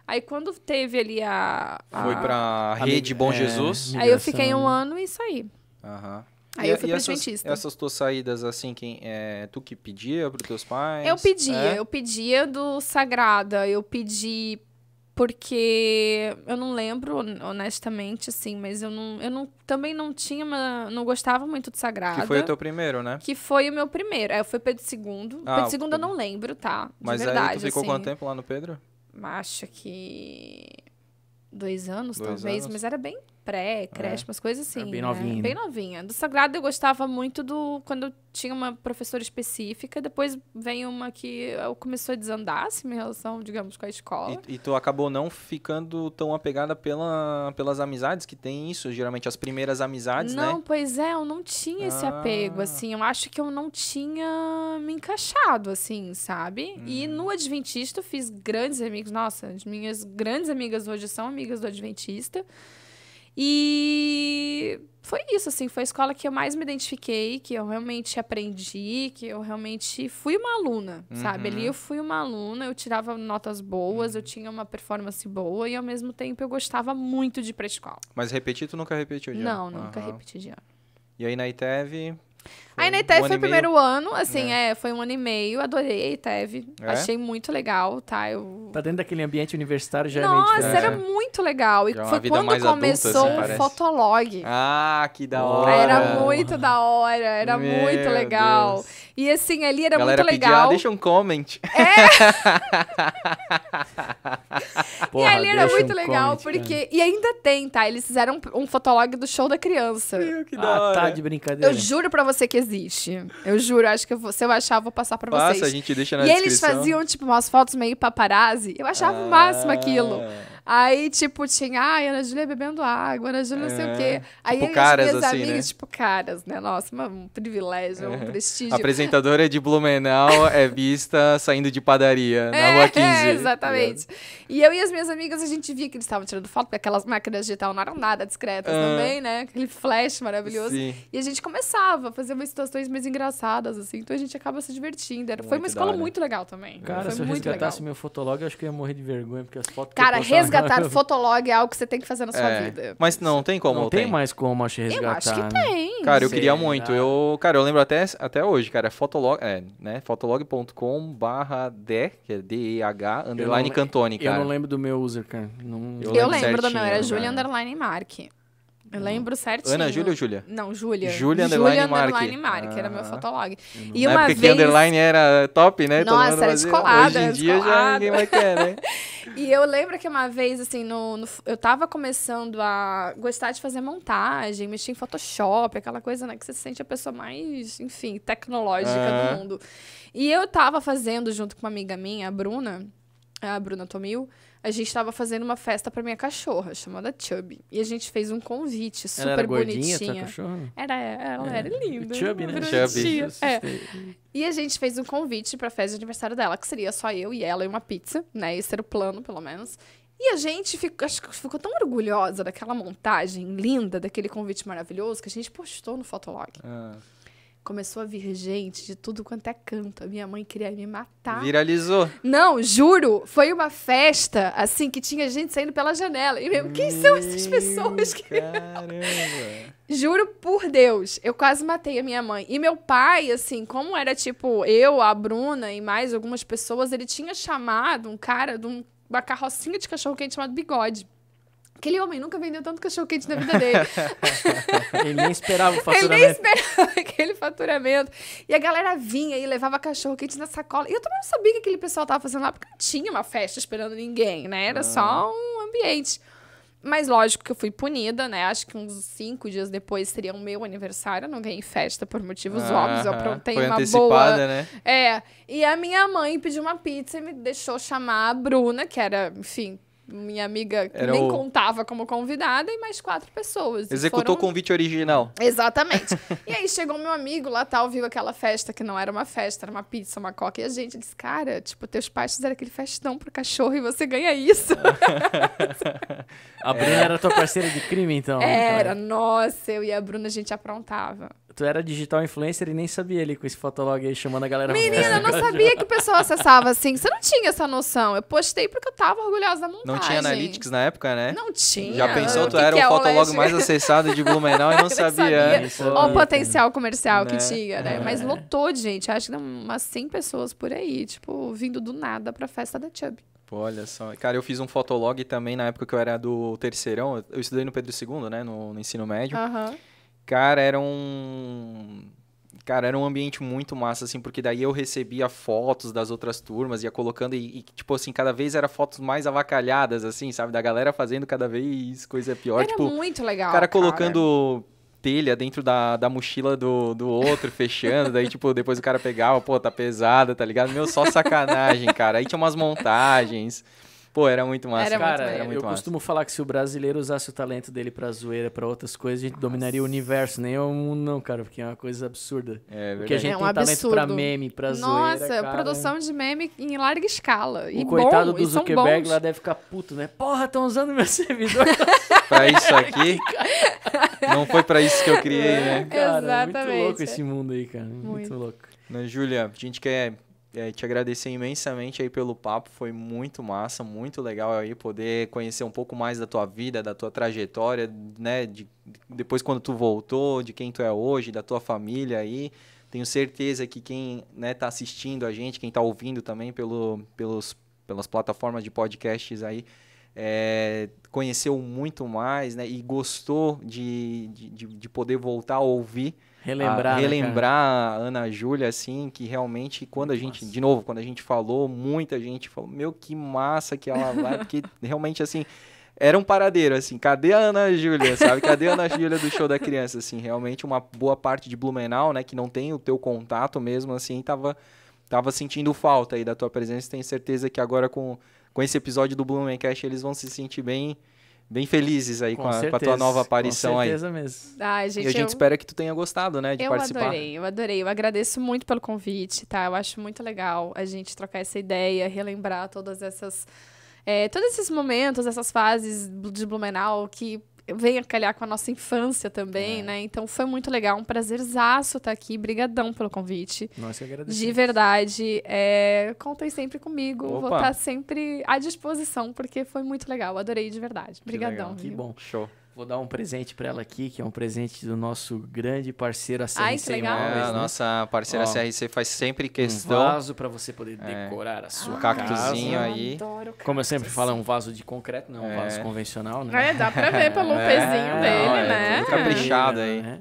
Aí quando teve ali a... a Foi pra a Rede Bom é, Jesus. Aí eu fiquei um ano e saí. Aham. Aí e, eu fui pro Adventista. Essas tuas saídas, assim, quem, é, tu que pedia pros teus pais? Eu pedia. É? Eu pedia do Sagrada. Eu pedi porque... Eu não lembro, honestamente, assim, mas eu não... Eu não, também não tinha... Uma, não gostava muito do Sagrada. Que foi o teu primeiro, né? Que foi o meu primeiro. Aí eu fui Pedro segundo. Ah, Pedro segundo eu não lembro, tá? De mas verdade, aí tu ficou assim. Quanto tempo lá no Pedro? Acho que dois anos, dois talvez, anos. Mas era bem pré, creche, é. umas coisas assim. É bem novinha. Né? Bem novinha. Do Sagrado eu gostava muito do... Quando eu tinha uma professora específica, depois vem uma que começou a desandar, assim, em relação, digamos, com a escola. E, e tu acabou não ficando tão apegada pela, pelas amizades, que tem isso, geralmente as primeiras amizades, não, né? Não, pois é, eu não tinha esse ah. apego, assim, eu acho que eu não tinha me encaixado, assim, sabe? Hum. E no Adventista eu fiz grandes amigos, nossa, as minhas grandes amigas hoje são amigas do Adventista. E foi isso, assim, foi a escola que eu mais me identifiquei, que eu realmente aprendi, que eu realmente fui uma aluna, uhum. sabe? Ali eu fui uma aluna, eu tirava notas boas, uhum. eu tinha uma performance boa e, ao mesmo tempo, eu gostava muito de ir pra escola. Mas repetir, tu nunca repetiu de ano? Não, uhum. nunca repeti de ano. E aí na I T E V... Aí na I T E V foi o primeiro ano, assim, é. é, foi um ano e meio, adorei a I T E V, é? achei muito legal, tá? Eu... Tá dentro daquele ambiente universitário, já Nossa, é meio diferente. Nossa, era muito legal, e já foi quando começou adulta, assim, o Fotolog. Ah, que da hora! Era muito da hora, era Meu muito legal. Deus. E assim, ali era Galera muito legal. Pedia, ah, deixa um comment. É! Porra, e ali era muito um legal, comment, porque... Cara. E ainda tem, tá? Eles fizeram um, um Fotolog do show da criança. Meu, que da ah, hora. Tá de brincadeira. Eu juro pra você que existe. Eu juro, acho que eu vou, se eu achar, eu vou passar pra Passa, vocês. A gente deixa na e descrição. Eles faziam, tipo, umas fotos meio paparazzi. Eu achava ah. o máximo aquilo. Aí, tipo, tinha, ai, Ana Júlia bebendo água, Ana Júlia é. não sei o quê. Aí, tipo, caras, minhas assim, amigas, né? Tipo, caras, né? Nossa, um privilégio, é. um prestígio. A apresentadora de Blumenau é vista saindo de padaria, na rua quinze. É, exatamente. É. E eu e as minhas amigas, a gente via que eles estavam tirando foto, porque aquelas máquinas digitais não eram nada discretas ah. também, né? Aquele flash maravilhoso. Sim. E a gente começava a fazer umas situações mais engraçadas, assim. Então, a gente acaba se divertindo. Era, foi uma escola muito legal também. Cara, foi se eu muito resgatasse legal. meu Fotolog, eu acho que eu ia morrer de vergonha, porque as fotos... Cara, resgatar o Fotolog é algo que você tem que fazer na sua é, vida. Mas não tem como. Não tem, tem mais como, acho, resgatar. Eu acho que né? tem. Cara, eu Sei, queria muito. Tá? Eu, cara, eu lembro até, até hoje, cara. Fotolog, é, né? fotolog ponto com barra D, que é D E H, underline Cantone, cara. Eu não lembro do meu user, cara. Não... Eu, eu lembro, lembro certinho, do meu. Era Julia, underline Mark. Eu lembro certinho. Ana, Júlia ou Júlia? Não, Júlia. Júlia, underline Mark. Júlia, underline ah, era meu Fotolog. E uma vez... que underline era top, né? Nossa, era descolada. Hoje em dia já ninguém vai querer, né? E eu lembro que uma vez, assim, no, no, eu tava começando a gostar de fazer montagem, mexer em Photoshop, aquela coisa, né? Que você se sente a pessoa mais, enfim, tecnológica ah. do mundo. E eu tava fazendo, junto com uma amiga minha, a Bruna, a Bruna Tomil, a gente tava fazendo uma festa pra minha cachorra, chamada Chubby. E a gente fez um convite super ela era bonitinha. Ela era cachorra? Era, ela é. era linda. Chubby, né? Chubby. É. E a gente fez um convite pra festa de aniversário dela, que seria só eu e ela e uma pizza, né? Esse era o plano, pelo menos. E a gente ficou, acho que ficou tão orgulhosa daquela montagem linda, daquele convite maravilhoso, que a gente postou no Fotolog. Ah. Começou a vir gente de tudo quanto é canto. A minha mãe queria me matar. Viralizou. Não, juro. Foi uma festa, assim, que tinha gente saindo pela janela. E mesmo, quem são essas pessoas? Que... Caramba. Juro por Deus. Eu quase matei a minha mãe. E meu pai, assim, como era, tipo, eu, a Bruna e mais algumas pessoas, ele tinha chamado um cara de uma carrocinha de cachorro-quente chamado Bigode. Aquele homem nunca vendeu tanto cachorro-quente na vida dele. Ele nem esperava o faturamento. Ele nem esperava aquele faturamento. E a galera vinha e levava cachorro-quente na sacola. E eu também não sabia o que aquele pessoal tava fazendo lá, porque não tinha uma festa esperando ninguém, né? Era ah. só um ambiente. Mas lógico que eu fui punida, né? Acho que uns cinco dias depois seria o meu aniversário. Eu não ganhei festa por motivos ah, óbvios. Eu aprontei uma boa... né? É. E a minha mãe pediu uma pizza e me deixou chamar a Bruna, que era, enfim... minha amiga que era nem o... contava como convidada, e mais quatro pessoas. Executou foram... o convite original. Exatamente. E aí chegou meu amigo lá, tal, viu aquela festa que não era uma festa, era uma pizza, uma coca. E a gente disse, cara, tipo, teus pais fizeram aquele festão pro cachorro e você ganha isso. A Bruna era tua parceira de crime, então? Era, cara. Nossa, eu e a Bruna, a gente aprontava. Tu era digital influencer e nem sabia ali com esse Fotolog aí chamando a galera... Menina, eu não sabia que o pessoal acessava assim. Você não tinha essa noção. Eu postei porque eu tava orgulhosa da montagem. Não tinha analytics na época, né? Não tinha. Já pensou, tu que era que o é Fotolog mais acessado de Blumenau e não sabia. Olha o potencial comercial, né? Que tinha, né? É. Mas lotou de gente. Acho que eram umas cem pessoas por aí, tipo, vindo do nada pra festa da Chubb. Olha só. Cara, eu fiz um Fotolog também na época que eu era do terceirão. Eu estudei no Pedro segundo, né? No, no ensino médio. Aham. Uhum. Cara, era um... Cara, era um ambiente muito massa, assim, porque daí eu recebia fotos das outras turmas, ia colocando e, e tipo assim, cada vez era fotos mais avacalhadas, assim, sabe? Da galera fazendo cada vez coisa pior. Era tipo, muito legal, cara. O cara colocando... telha dentro da, da mochila do, do outro, fechando, daí, tipo, depois o cara pegava, pô, tá pesada, tá ligado? Meu, só sacanagem, cara. Aí tinha umas montagens. Pô, era muito massa. Era cara, muito era muito eu massa. Costumo falar que se o brasileiro usasse o talento dele pra zoeira, pra outras coisas, a gente Nossa. dominaria o universo. Nem o mundo não, cara, porque é uma coisa absurda. É verdade. Porque a gente é um tem absurdo. talento pra meme, pra Nossa, zoeira, Nossa, produção de meme em larga escala. O e coitado bom, do Zuckerberg lá deve ficar puto, né? Porra, tão usando meu servidor. Pra isso aqui... Não foi pra isso que eu criei, né? Cara, exatamente. É muito louco esse mundo aí, cara. Muito, muito louco. Júlia, a gente quer... É, te agradecer imensamente aí pelo papo, foi muito massa, muito legal aí poder conhecer um pouco mais da tua vida, da tua trajetória, né, de, depois quando tu voltou, de quem tu é hoje, da tua família aí. Tenho certeza que quem, né, tá assistindo a gente, quem tá ouvindo também pelo, pelos, pelas plataformas de podcasts aí, é, conheceu muito mais, né, e gostou de, de, de poder voltar a ouvir. Relembrar, a relembrar né, a Ana Júlia, assim, que realmente, quando a gente, Nossa. de novo, quando a gente falou, muita gente falou, meu, que massa que ela vai, porque realmente, assim, era um paradeiro, assim, cadê a Ana Júlia, sabe? Cadê a Ana Júlia do Show da Criança, assim, realmente uma boa parte de Blumenau, né, que não tem o teu contato mesmo, assim, tava, tava sentindo falta aí da tua presença, tenho certeza que agora com, com esse episódio do Blumencast eles vão se sentir bem... Bem felizes aí com, com, a, certeza, com a tua nova aparição aí. Com certeza aí. mesmo. Ai, gente, e a gente eu... espera que tu tenha gostado, né, de eu participar. Eu adorei, eu adorei. Eu agradeço muito pelo convite, tá? Eu acho muito legal a gente trocar essa ideia, relembrar todas essas... É, todos esses momentos, essas fases de Blumenau que vem a calhar com a nossa infância também, é. né? Então, foi muito legal. Um prazerzaço estar aqui. Brigadão pelo convite. Nós que agradecemos. De verdade. É, contem sempre comigo. Opa. Vou estar sempre à disposição, porque foi muito legal. Adorei de verdade. Brigadão. Que, que bom. Show. Vou dar um presente para ela aqui, que é um presente do nosso grande parceiro, a C R C Ai, que legal. Imóveis. É, a né? nossa parceira Ó, C R C faz sempre questão. Um vaso para você poder decorar é. a sua ah, cactuzinho casa. aí. Eu Como eu sempre falo, é um vaso de concreto, não é um vaso convencional, né? É, dá para ver pelo pezinho é, dele, não, né? É caprichado aí. É.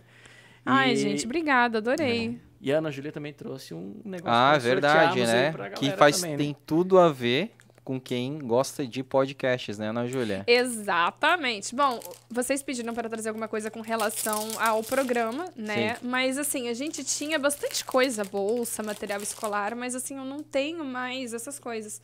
Ai, gente, obrigada, adorei. É. E a Ana Júlia também trouxe um negócio Ah, verdade, né? Que faz também, tem né? tudo a ver com quem gosta de podcasts, né, Ana Júlia? Exatamente. Bom, vocês pediram para trazer alguma coisa com relação ao programa, né? Sim. Mas, assim, a gente tinha bastante coisa, bolsa, material escolar, mas, assim, eu não tenho mais essas coisas.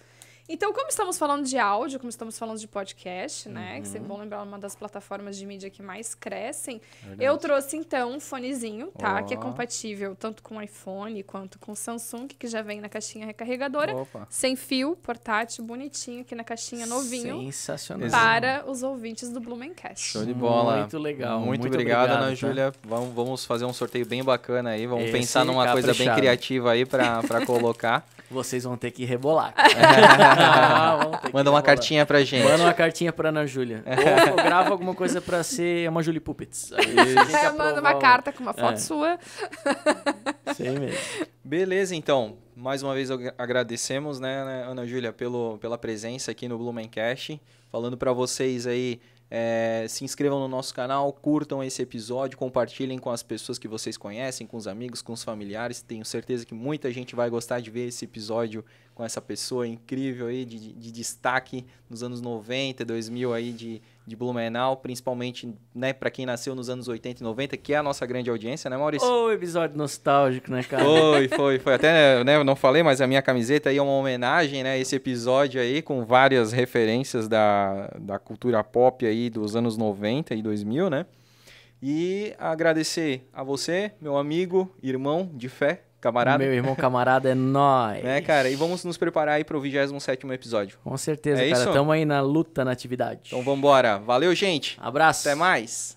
Então, como estamos falando de áudio, como estamos falando de podcast, uhum. né? Que sempre bom lembrar, uma das plataformas de mídia que mais crescem. Verdade. Eu trouxe, então, um fonezinho, tá? Oh. Que é compatível tanto com iPhone quanto com Samsung, que já vem na caixinha recarregadora. Opa. Sem fio, portátil, bonitinho, aqui na caixinha, novinho. Sensacional. Para os ouvintes do Blumencast. Show de bola. Muito legal. Muito, muito obrigado, obrigado, Ana tá? Júlia. Vamos, vamos fazer um sorteio bem bacana aí. Vamos Esse pensar numa caprichado. coisa bem criativa aí para colocar. Vocês vão ter que rebolar. ah, vamos ter Manda que uma rebolar. cartinha pra gente. Manda uma cartinha pra Ana Júlia. Ou grava alguma coisa pra ser uma Julie Puppets. Manda uma carta com uma foto é. sua. Sim mesmo. Beleza, então. Mais uma vez agradecemos, né, Ana Júlia, pelo, pela presença aqui no Blumencast. Falando pra vocês aí, é, se inscrevam no nosso canal, curtam esse episódio, compartilhem com as pessoas que vocês conhecem, com os amigos, com os familiares. Tenho certeza que muita gente vai gostar de ver esse episódio com essa pessoa incrível aí de, de destaque nos anos noventa, dois mil aí de, de Blumenau, principalmente, né, para quem nasceu nos anos oitenta e noventa, que é a nossa grande audiência, né, Maurício? Ô, oh, episódio nostálgico, né, cara? Foi, foi, foi. Até, né, eu não falei, mas a minha camiseta aí é uma homenagem, né, esse episódio aí com várias referências da, da cultura pop aí dos anos noventa e dois mil, né? E agradecer a você, meu amigo, irmão de fé, camarada. Meu irmão camarada é nóis. É, cara, e vamos nos preparar aí para o vigésimo sétimo episódio. Com certeza, é cara. Estamos aí na luta, na atividade. Então vamos embora. Valeu, gente. Abraço. Até mais.